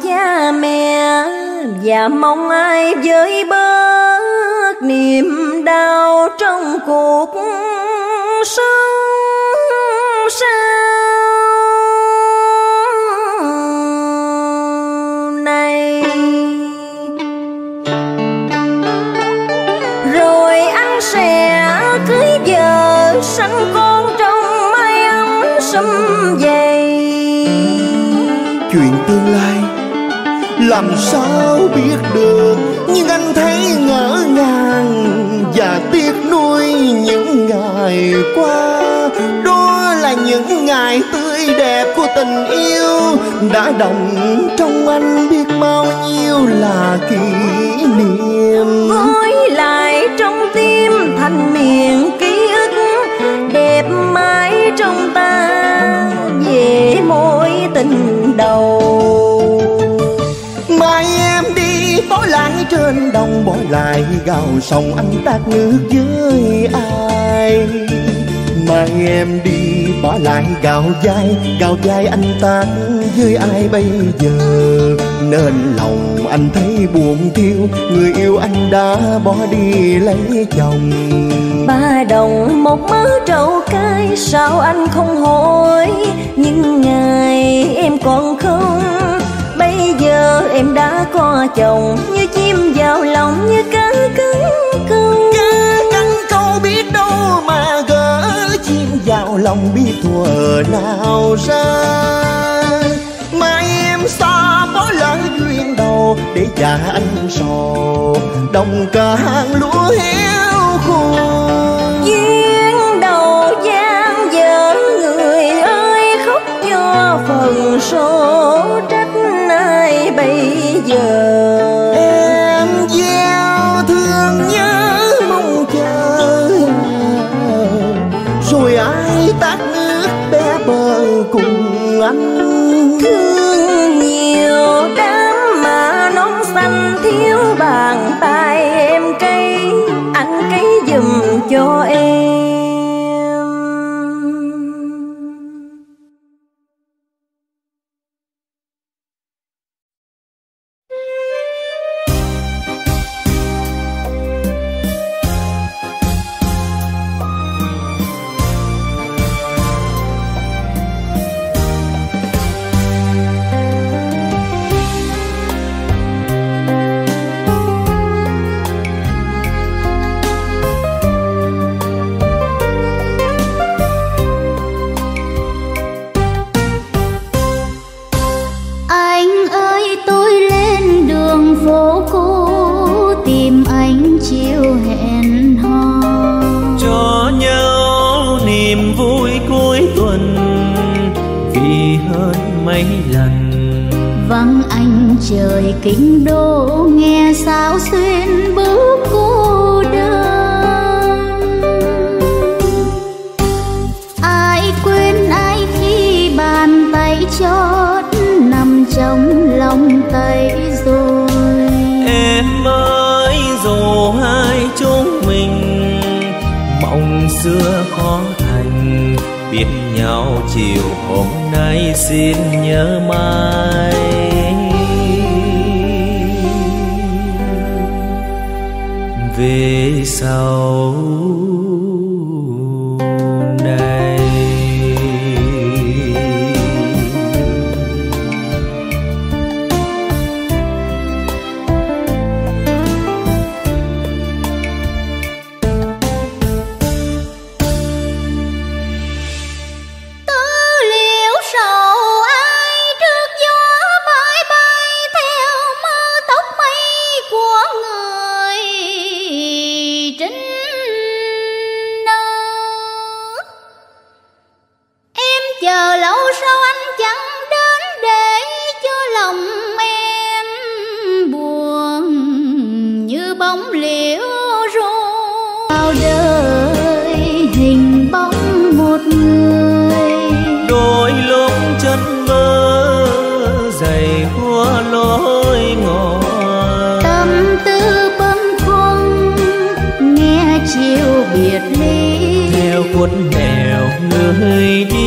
Cha mẹ và mong ai với bớt niềm đau trong cuộc sống sau này. thánh con trong mây ấm sum vầy. Chuyện tương lai làm sao biết được, nhưng anh thấy ngỡ ngàng và tiếc nuối những ngày qua. Đó là những ngày tươi đẹp của tình yêu đã động trong anh biết bao nhiêu là kỷ niệm. Gói lại trong tim thành miền ký ức đẹp mãi trong ta về mối tình đầu. Tối lại trên đồng bỏ lại gào sông anh tát nước với ai. Mai em đi bỏ lại gạo dai, gạo dai anh tát với ai bây giờ. Nên lòng anh thấy buồn thiêu, người yêu anh đã bỏ đi lấy chồng. Ba đồng một mớ trầu cay, sao anh không hỏi những ngày em còn không. Bây giờ em đã có chồng, như chim vào lòng, như cá cắn câu. Cá cắn câu biết đâu mà gỡ, chim vào lòng biết thuở nào ra. Mai em xa bỏ lỡ duyên đầu, để già anh sò đồng cả hàng lúa héo khô. Duyên đầu gian dở, người ơi khóc cho phần số trách bây giờ. Em gieo thương nhớ mong chờ, rồi ai tát nước bé bờ cùng anh. Thương nhiều đám mà nón xanh thiếu bàn tay em cây, anh cấy giùm cho em. Trời kinh đô nghe sao xuyên bước cô đơn. Ai quên ai khi bàn tay chót nằm trong lòng tay rồi. Em ơi dù hai chúng mình mộng xưa khó thành, biết nhau chiều hôm nay xin nhớ mai. Về sau này tớ liễu sầu ai trước gió mãi bay theo mơ tóc mây của người. Chờ lâu sau anh chẳng đến để cho lòng em buồn như bóng liễu rung. Bao đời hình bóng một người, đôi lúc chân mơ dày hoa lối ngồi. Tâm tư bâng khuâng nghe chiều biệt ly, theo cuốn nẻo người đi.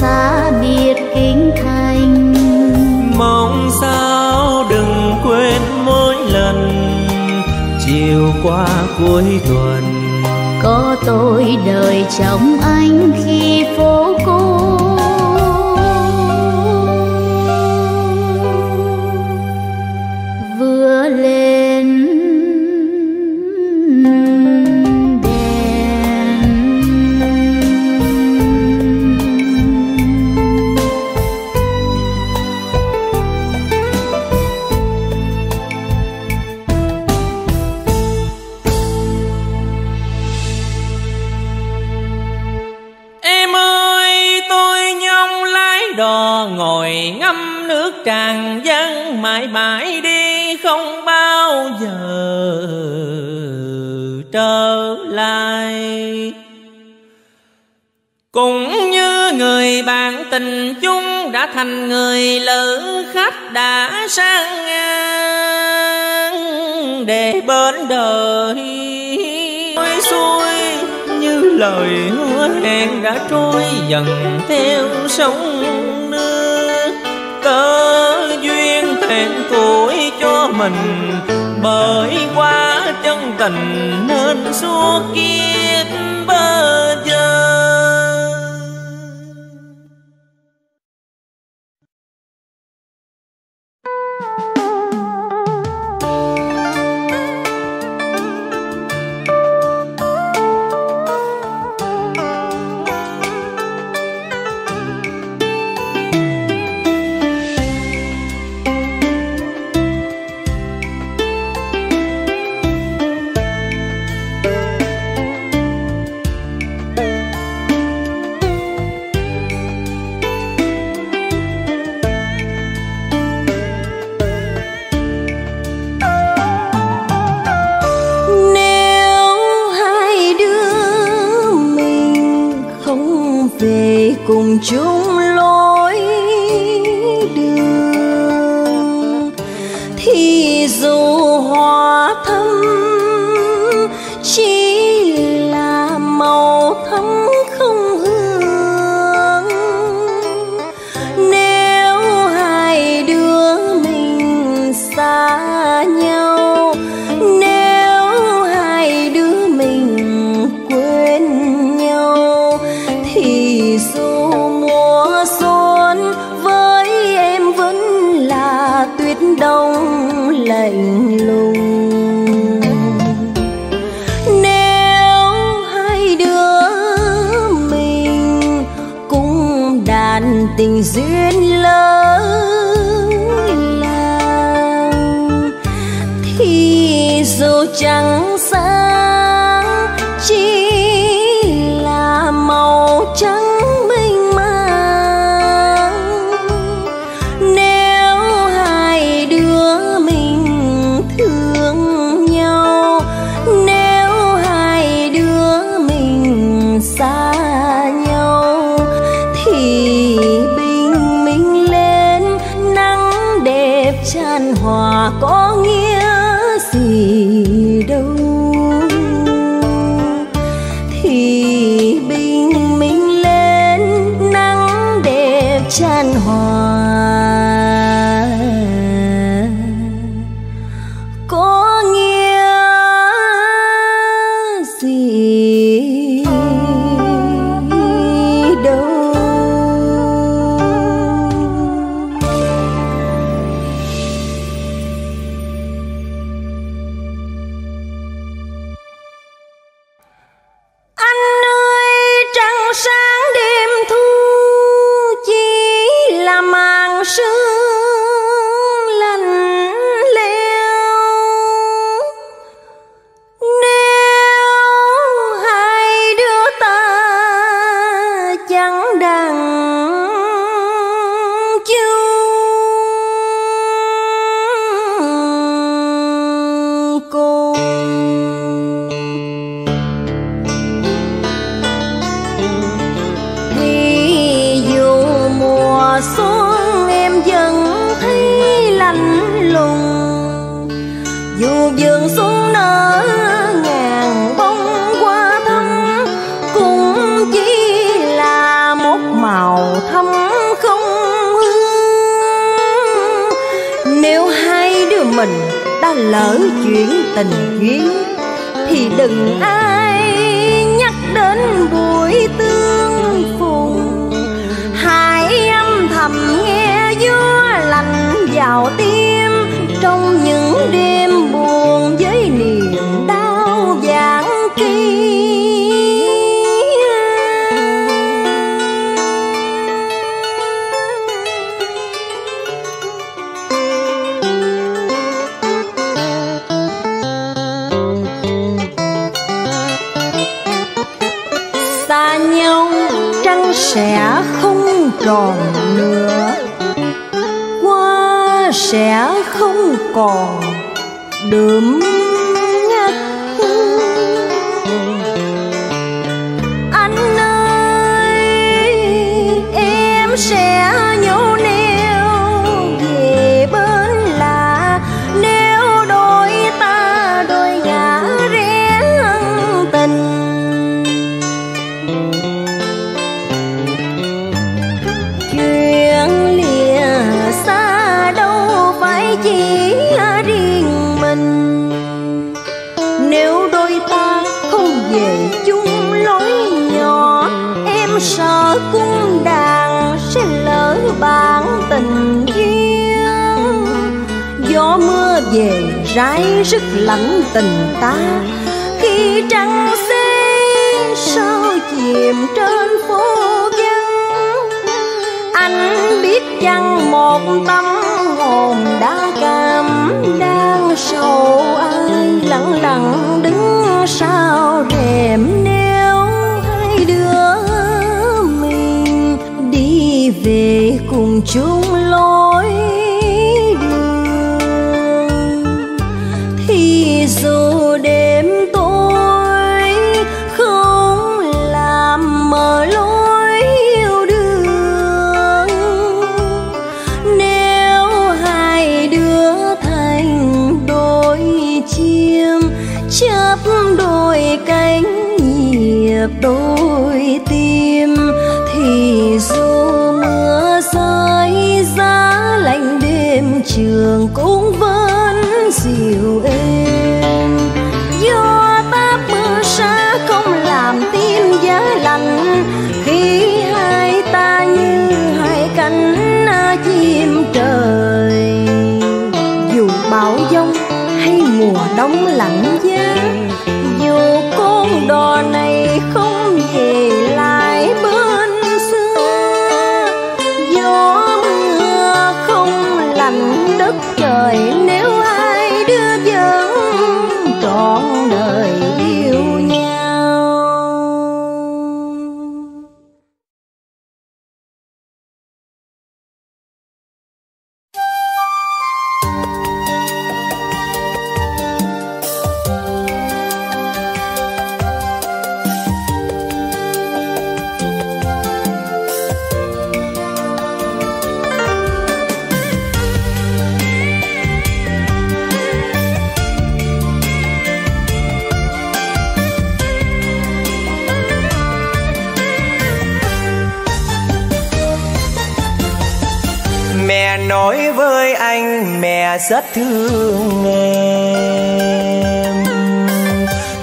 Xa biệt kinh thành, mong sao đừng quên mỗi lần chiều qua cuối tuần có tôi đợi chồng anh khi phố cô. đò ngồi ngâm nước Tràng Giang mãi mãi đi không bao giờ trở lại. Cũng như người bạn tình chung đã thành người lữ khách đã sang ngang để bên đời xuôi xuôi như lời hứa hẹn đã trôi dần theo sông nước. Cơ duyên hẹn tuổi cho mình bởi quá chân tình nên suốt kiếp bơ vơ. Cùng chung lối đường thì dù hoa thắm chỉ là màu thắm không hương. Nếu hai đứa mình xa nhau, nếu hai đứa mình quên nhau thì dù đông lạnh lùng. Nếu hai đứa mình cũng đàn tình duyên lỡ làng thì dù chẳng xa chỉ là màu trắng. Có nghĩa gì đâu thì bình minh lên nắng đẹp tràn hòa có nghĩa gì đâu. Lỡ chuyện tình duyên thì đừng ai nhắc đến buổi tương phùng. Hãy âm thầm nghe gió lạnh vào tim trong những đêm buồn với niềm đau giản kỳ. Sẽ không tròn nữa, hoa sẽ không còn đượm ngắt. Anh ơi, em sẽ nhổ neo về bên lạ, nếu đôi ta đôi ngã rẽ tình. Chuyện lìa xa đâu phải chỉ riêng mình, nếu đôi ta không về chung lối nhỏ, em sợ cung đàn sẽ lỡ bản tình duyên. Gió mưa về rải rất lẫn tình ta, khi trăng xế sao chìm trên phố vắng. Anh biết chăng một tâm hồn đã cảm đang sầu ai lặng lặng đứng sau rèm nêu. Hai đứa mình đi về cùng chung lối đường, thì dù đêm tối không làm mờ lối yêu đương. Nếu hai đứa thành đôi chim chớp đôi cánh, nhịp đôi tim, thì dù mưa rơi giá lạnh đêm trường cũng vẫn dịu êm. Gió táp mưa xa không làm tim giá lạnh, khi hai ta như hai cánh chim trời. Dù bão giông hay mùa đông lạnh giá, dù con đò này không về lại bên xưa, gió mưa không lạnh đất trời nếu hai đứa vẫn trọn đời yêu nhau. Nói với anh mẹ rất thương em,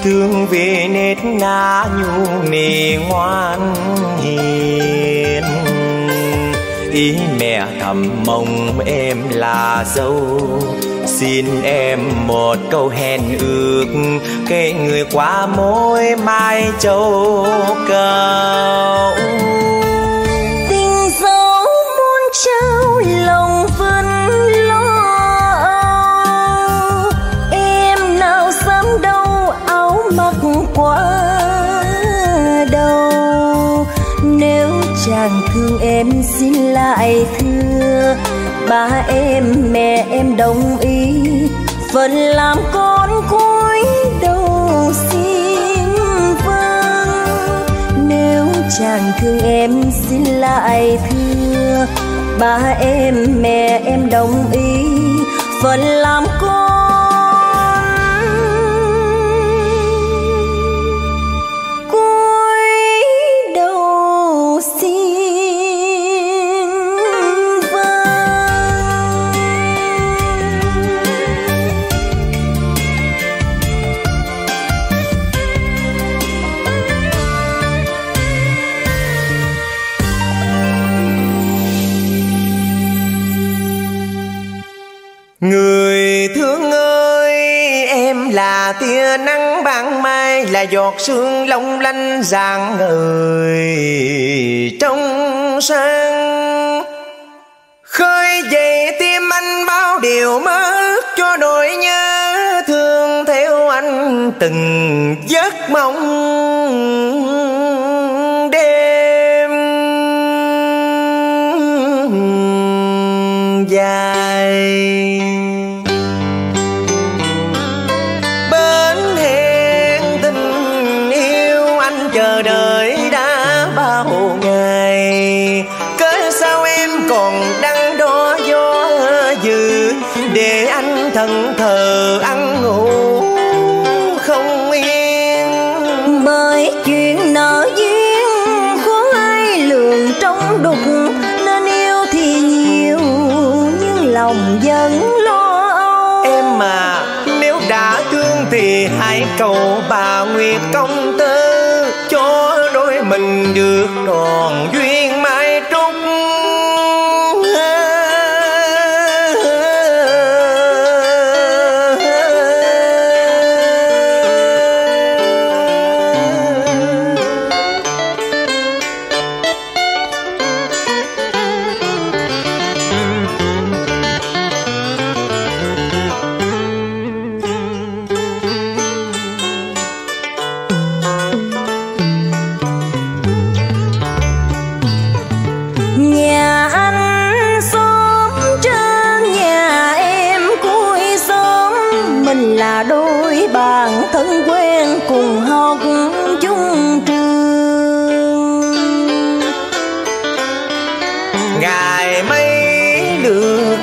thương vì nết na nhu nì ngoan hiền. Ý mẹ thầm mong em là dâu, xin em một câu hẹn ước, kể người qua mối mai châu cầu. Tình dấu muốn trao lòng chàng thương em xin lại thưa, ba em mẹ em đồng ý phần làm con cúi đầu xin vâng. Nếu chàng thương em xin lại thưa, ba em mẹ em đồng ý phần làm con cúi đầu xin. Người thương ơi, em là tia nắng ban mai, là giọt sương long lanh rạng ngời trong sáng, khơi dậy tim anh bao điều mơ ước cho nỗi nhớ thương theo anh từng giấc mộng đêm. dài. Bến hẹn tình yêu anh chờ đợi đã bao ngày, cớ sao em còn đắn đo gió dữ để anh thẫn thờ ăn ngủ không yên. Bởi chuyện nợ duyên khó ai lường trong đục, nên yêu thì nhiều nhưng lòng vẫn lo âu. Em mà nếu đã thương thì hãy cầu bà Nguyệt công tử cho đôi mình được tròn duyên mãi trúc.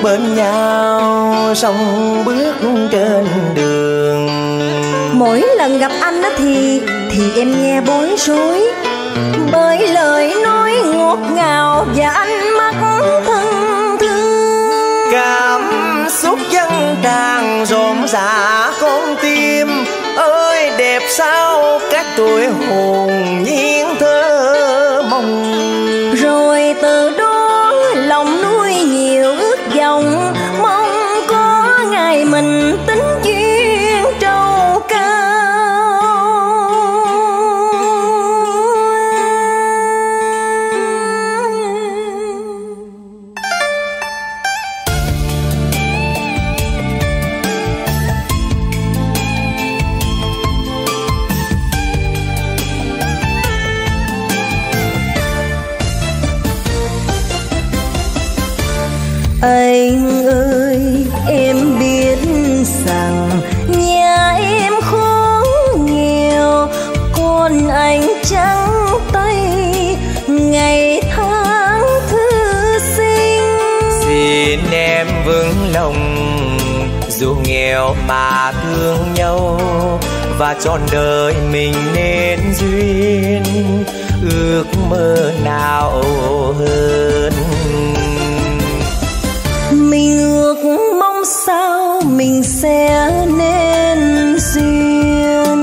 Bên nhau song bước trên đường, mỗi lần gặp anh thì thì em nghe bối rối bởi lời nói ngọt ngào và ánh mắt thân thương. Cảm xúc dâng tràn rộn rã con tim, ơi đẹp sao các tuổi hồn nhiên thơ mộng. Rồi từ đó lòng nuôi nhiều dòng mong có ngày mình tính duyên trầu cao. Anh ơi em biết rằng nhà em khó nghèo, còn anh trắng tay ngày tháng thư sinh. Xin em vững lòng dù nghèo mà thương nhau, và trọn đời mình nên duyên ước mơ nào hơn. Mình ước mong sao mình sẽ nên duyên,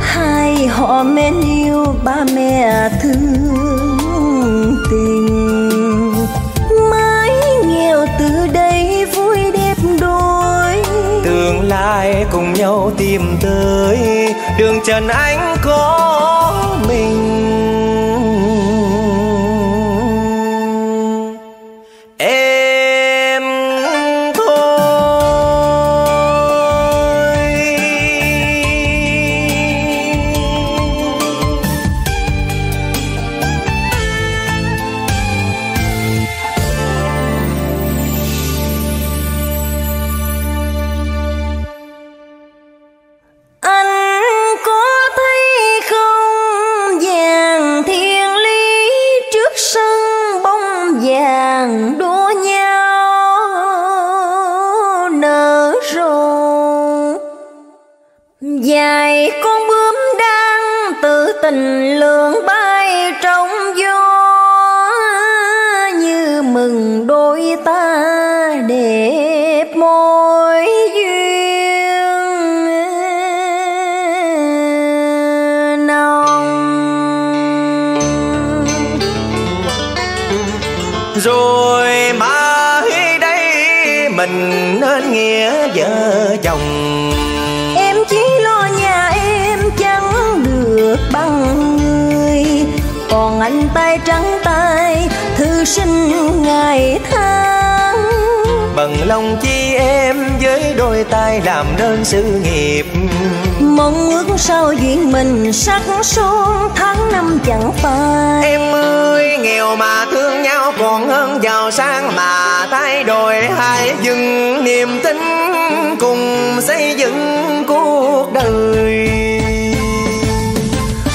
hai họ mến yêu ba mẹ thương tình. Mãi nghèo từ đây vui đẹp đôi, tương lai cùng nhau tìm tới đường trần anh có mình. Lòng chi em với đôi tay làm nên sự nghiệp, mong ước sao duyên mình sắc son tháng năm chẳng phai. Em ơi nghèo mà thương nhau còn hơn giàu sang mà ta lại đòi hãy dừng niềm tin cùng xây dựng cuộc đời.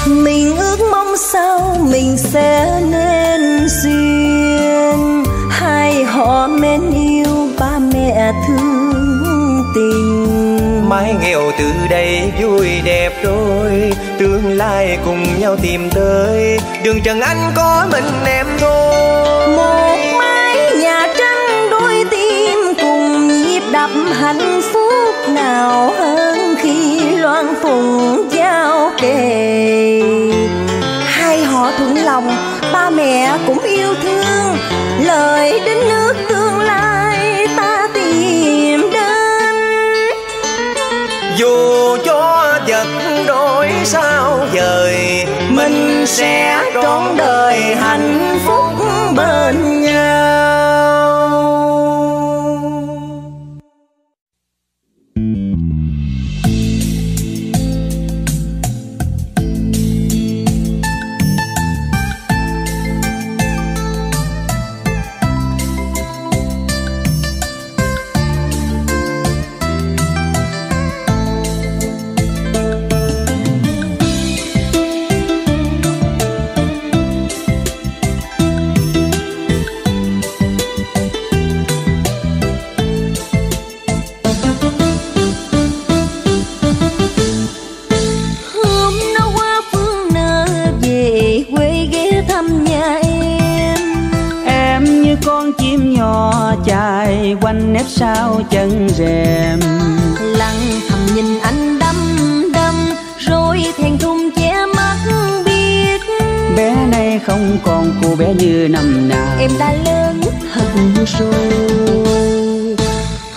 Mình ước mong sao mình sẽ nên duyên, hai họ mến yêu ba mẹ thương tình. Mái nghèo từ đây vui đẹp đôi, tương lai cùng nhau tìm tới, đường Trần Anh có mình em thôi. Một mái nhà trắng đôi tim cùng nhịp đập hạnh phúc nào hơn khi loan phùng giao kề. Hai họ thuận lòng, ba mẹ cũng yêu thương, lời đến nước tương lai ta tìm đến. Dù cho vật đổi sao dời, mình sẽ trọn đời hạnh phúc bên nhau. Chạy quanh nếp sau chân rèm, lặng thầm nhìn anh đăm đăm, rồi thèm thùng che mắt biết. Bé nay không còn cô bé như năm nào, em đã lớn hơn rồi.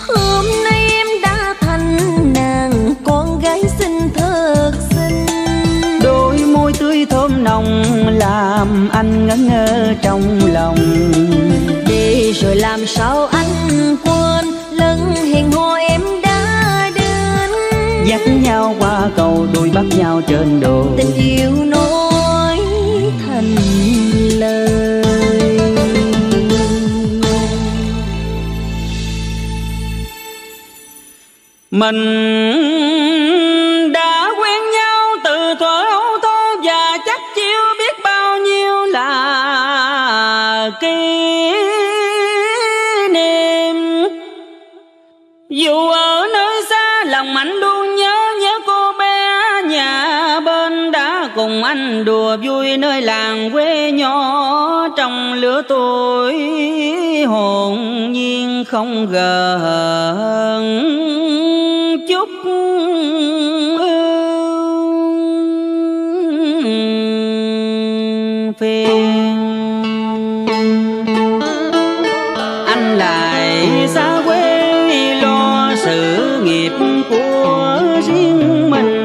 Hôm nay em đã thành nàng con gái xinh thật xinh, đôi môi tươi thơm nồng làm anh ngẩn ngơ trong lòng. Rồi làm sao anh quên lần hẹn hò em đã đến, dắt nhau qua cầu đôi bắt nhau trên đồi, tình yêu nói thành lời. Mình đã quen nhau từ thuở ấu thơ và chắc chiêu biết bao nhiêu là kia. Dù ở nơi xa lòng anh luôn nhớ nhớ cô bé nhà bên đã cùng anh đùa vui nơi làng quê nhỏ trong lứa tuổi hồn nhiên không gần chút ưu phiền. Anh lại xa quê sự nghiệp của riêng mình,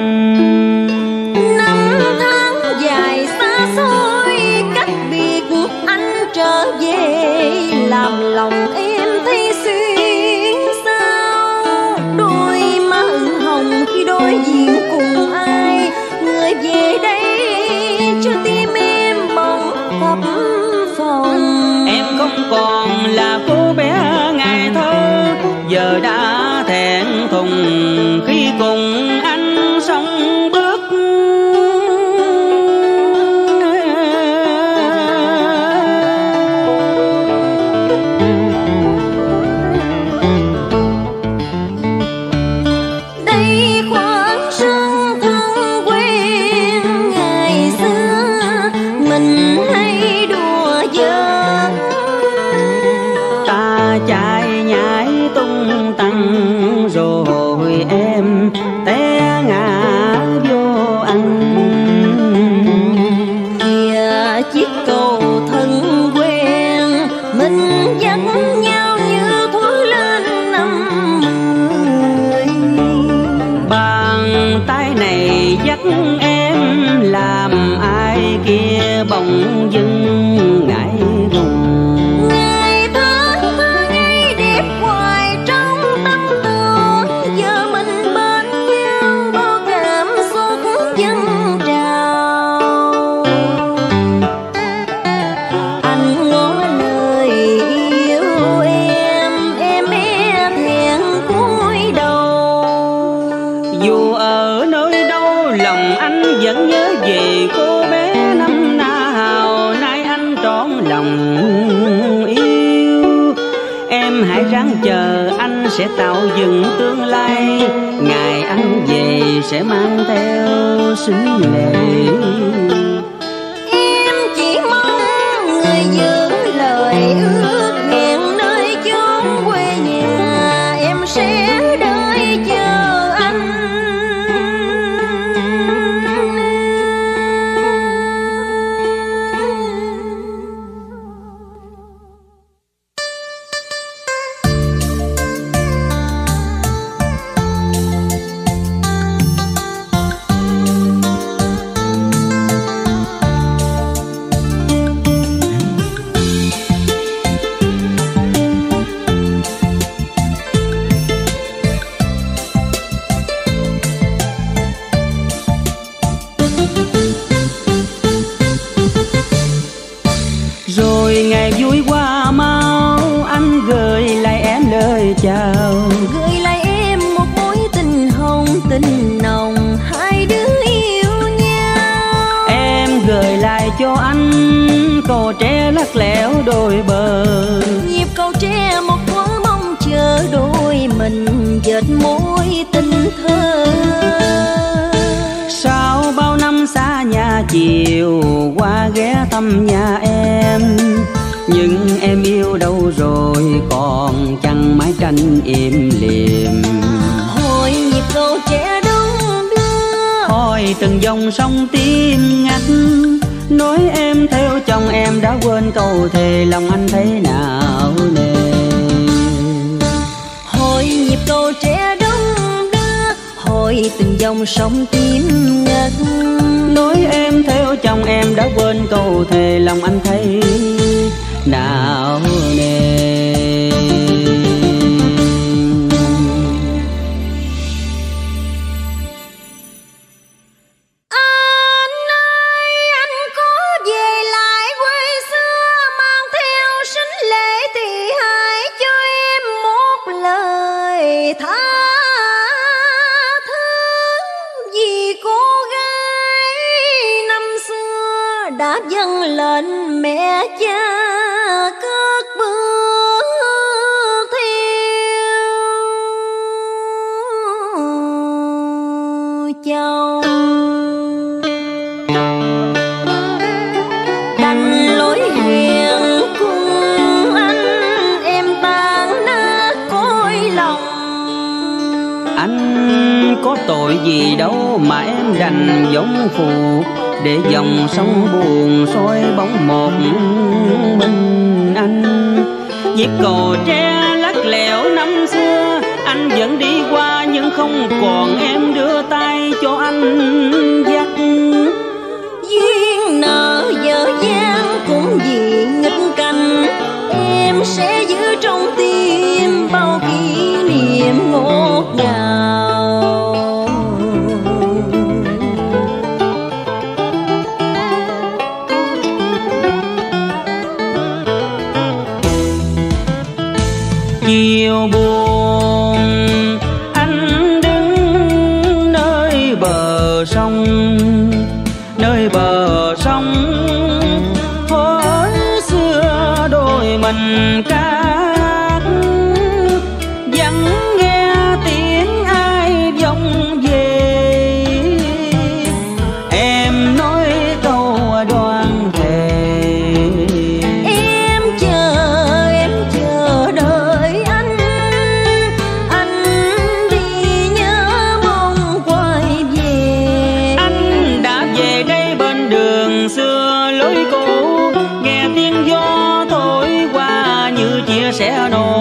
năm tháng dài xa xôi cách biệt anh trở về làm lòng em thấy xuyên sao. Đôi má ửng hồng khi đối diện cùng ai, người về đây cho tim em bỗng phập phồng. Em không còn là cô bé ngày thơ, giờ đã thùng khi cùng anh sóng bước đây khoảng sương thân quen ngày xưa mình hay đùa giỡn, ta chạy nhảy tung tăng rồi em té ngã vô anh. Kìa chiếc cầu thân quen mình dắt nhau như thối lên năm mười, bàn tay này dắt em làm ai kia bỗng dưng ngại ngùng. Anh ngỏ lời yêu em em hãy ráng chờ, anh sẽ tạo dựng tương lai. Ngày anh về sẽ mang theo xứ lệ. Em chỉ mong người giữ lời ước hẹn nơi chốn quê nhà. Em sẽ đợi chờ anh. Chiều qua ghé thăm nhà em, nhưng em yêu đâu rồi còn chăng mái tranh im lìm. Hồi nhịp cầu trẻ đông đưa, hồi từng dòng sông tim ngắt. Nói em theo chồng em đã quên câu thề, lòng anh thấy nào nề. Hồi nhịp cầu trẻ đông đưa, hồi từng dòng sông tim ngắt. Nói em theo chồng em đã quên câu thề, lòng anh thấy nào nề. Anh ơi, anh có về lại quê xưa, mang theo sính lễ thì hãy cho em một lời tha. Dâng lên mẹ cha các bước theo châu, đành lối huyền cùng anh em tan nát cõi lòng. Anh có tội gì đâu mà em đành giống phụ, để dòng sông buồn soi bóng một mình anh. Nhịp cầu tre lắc lẻo năm xưa, anh vẫn đi qua nhưng không còn em đưa tay cho anh dắt. Duyên nợ dở dang cũng vì nghịch cảnh, em sẽ giữ trong tim bao kỷ niệm ngọt ngào. Chiều buồn anh đứng nơi bờ sông, nơi bờ sông hồi xưa đôi mình cát. Vẫn nghe tiếng ai vọng về, em nói câu đoan thề. Em chờ, em chờ đợi sẽ đâu.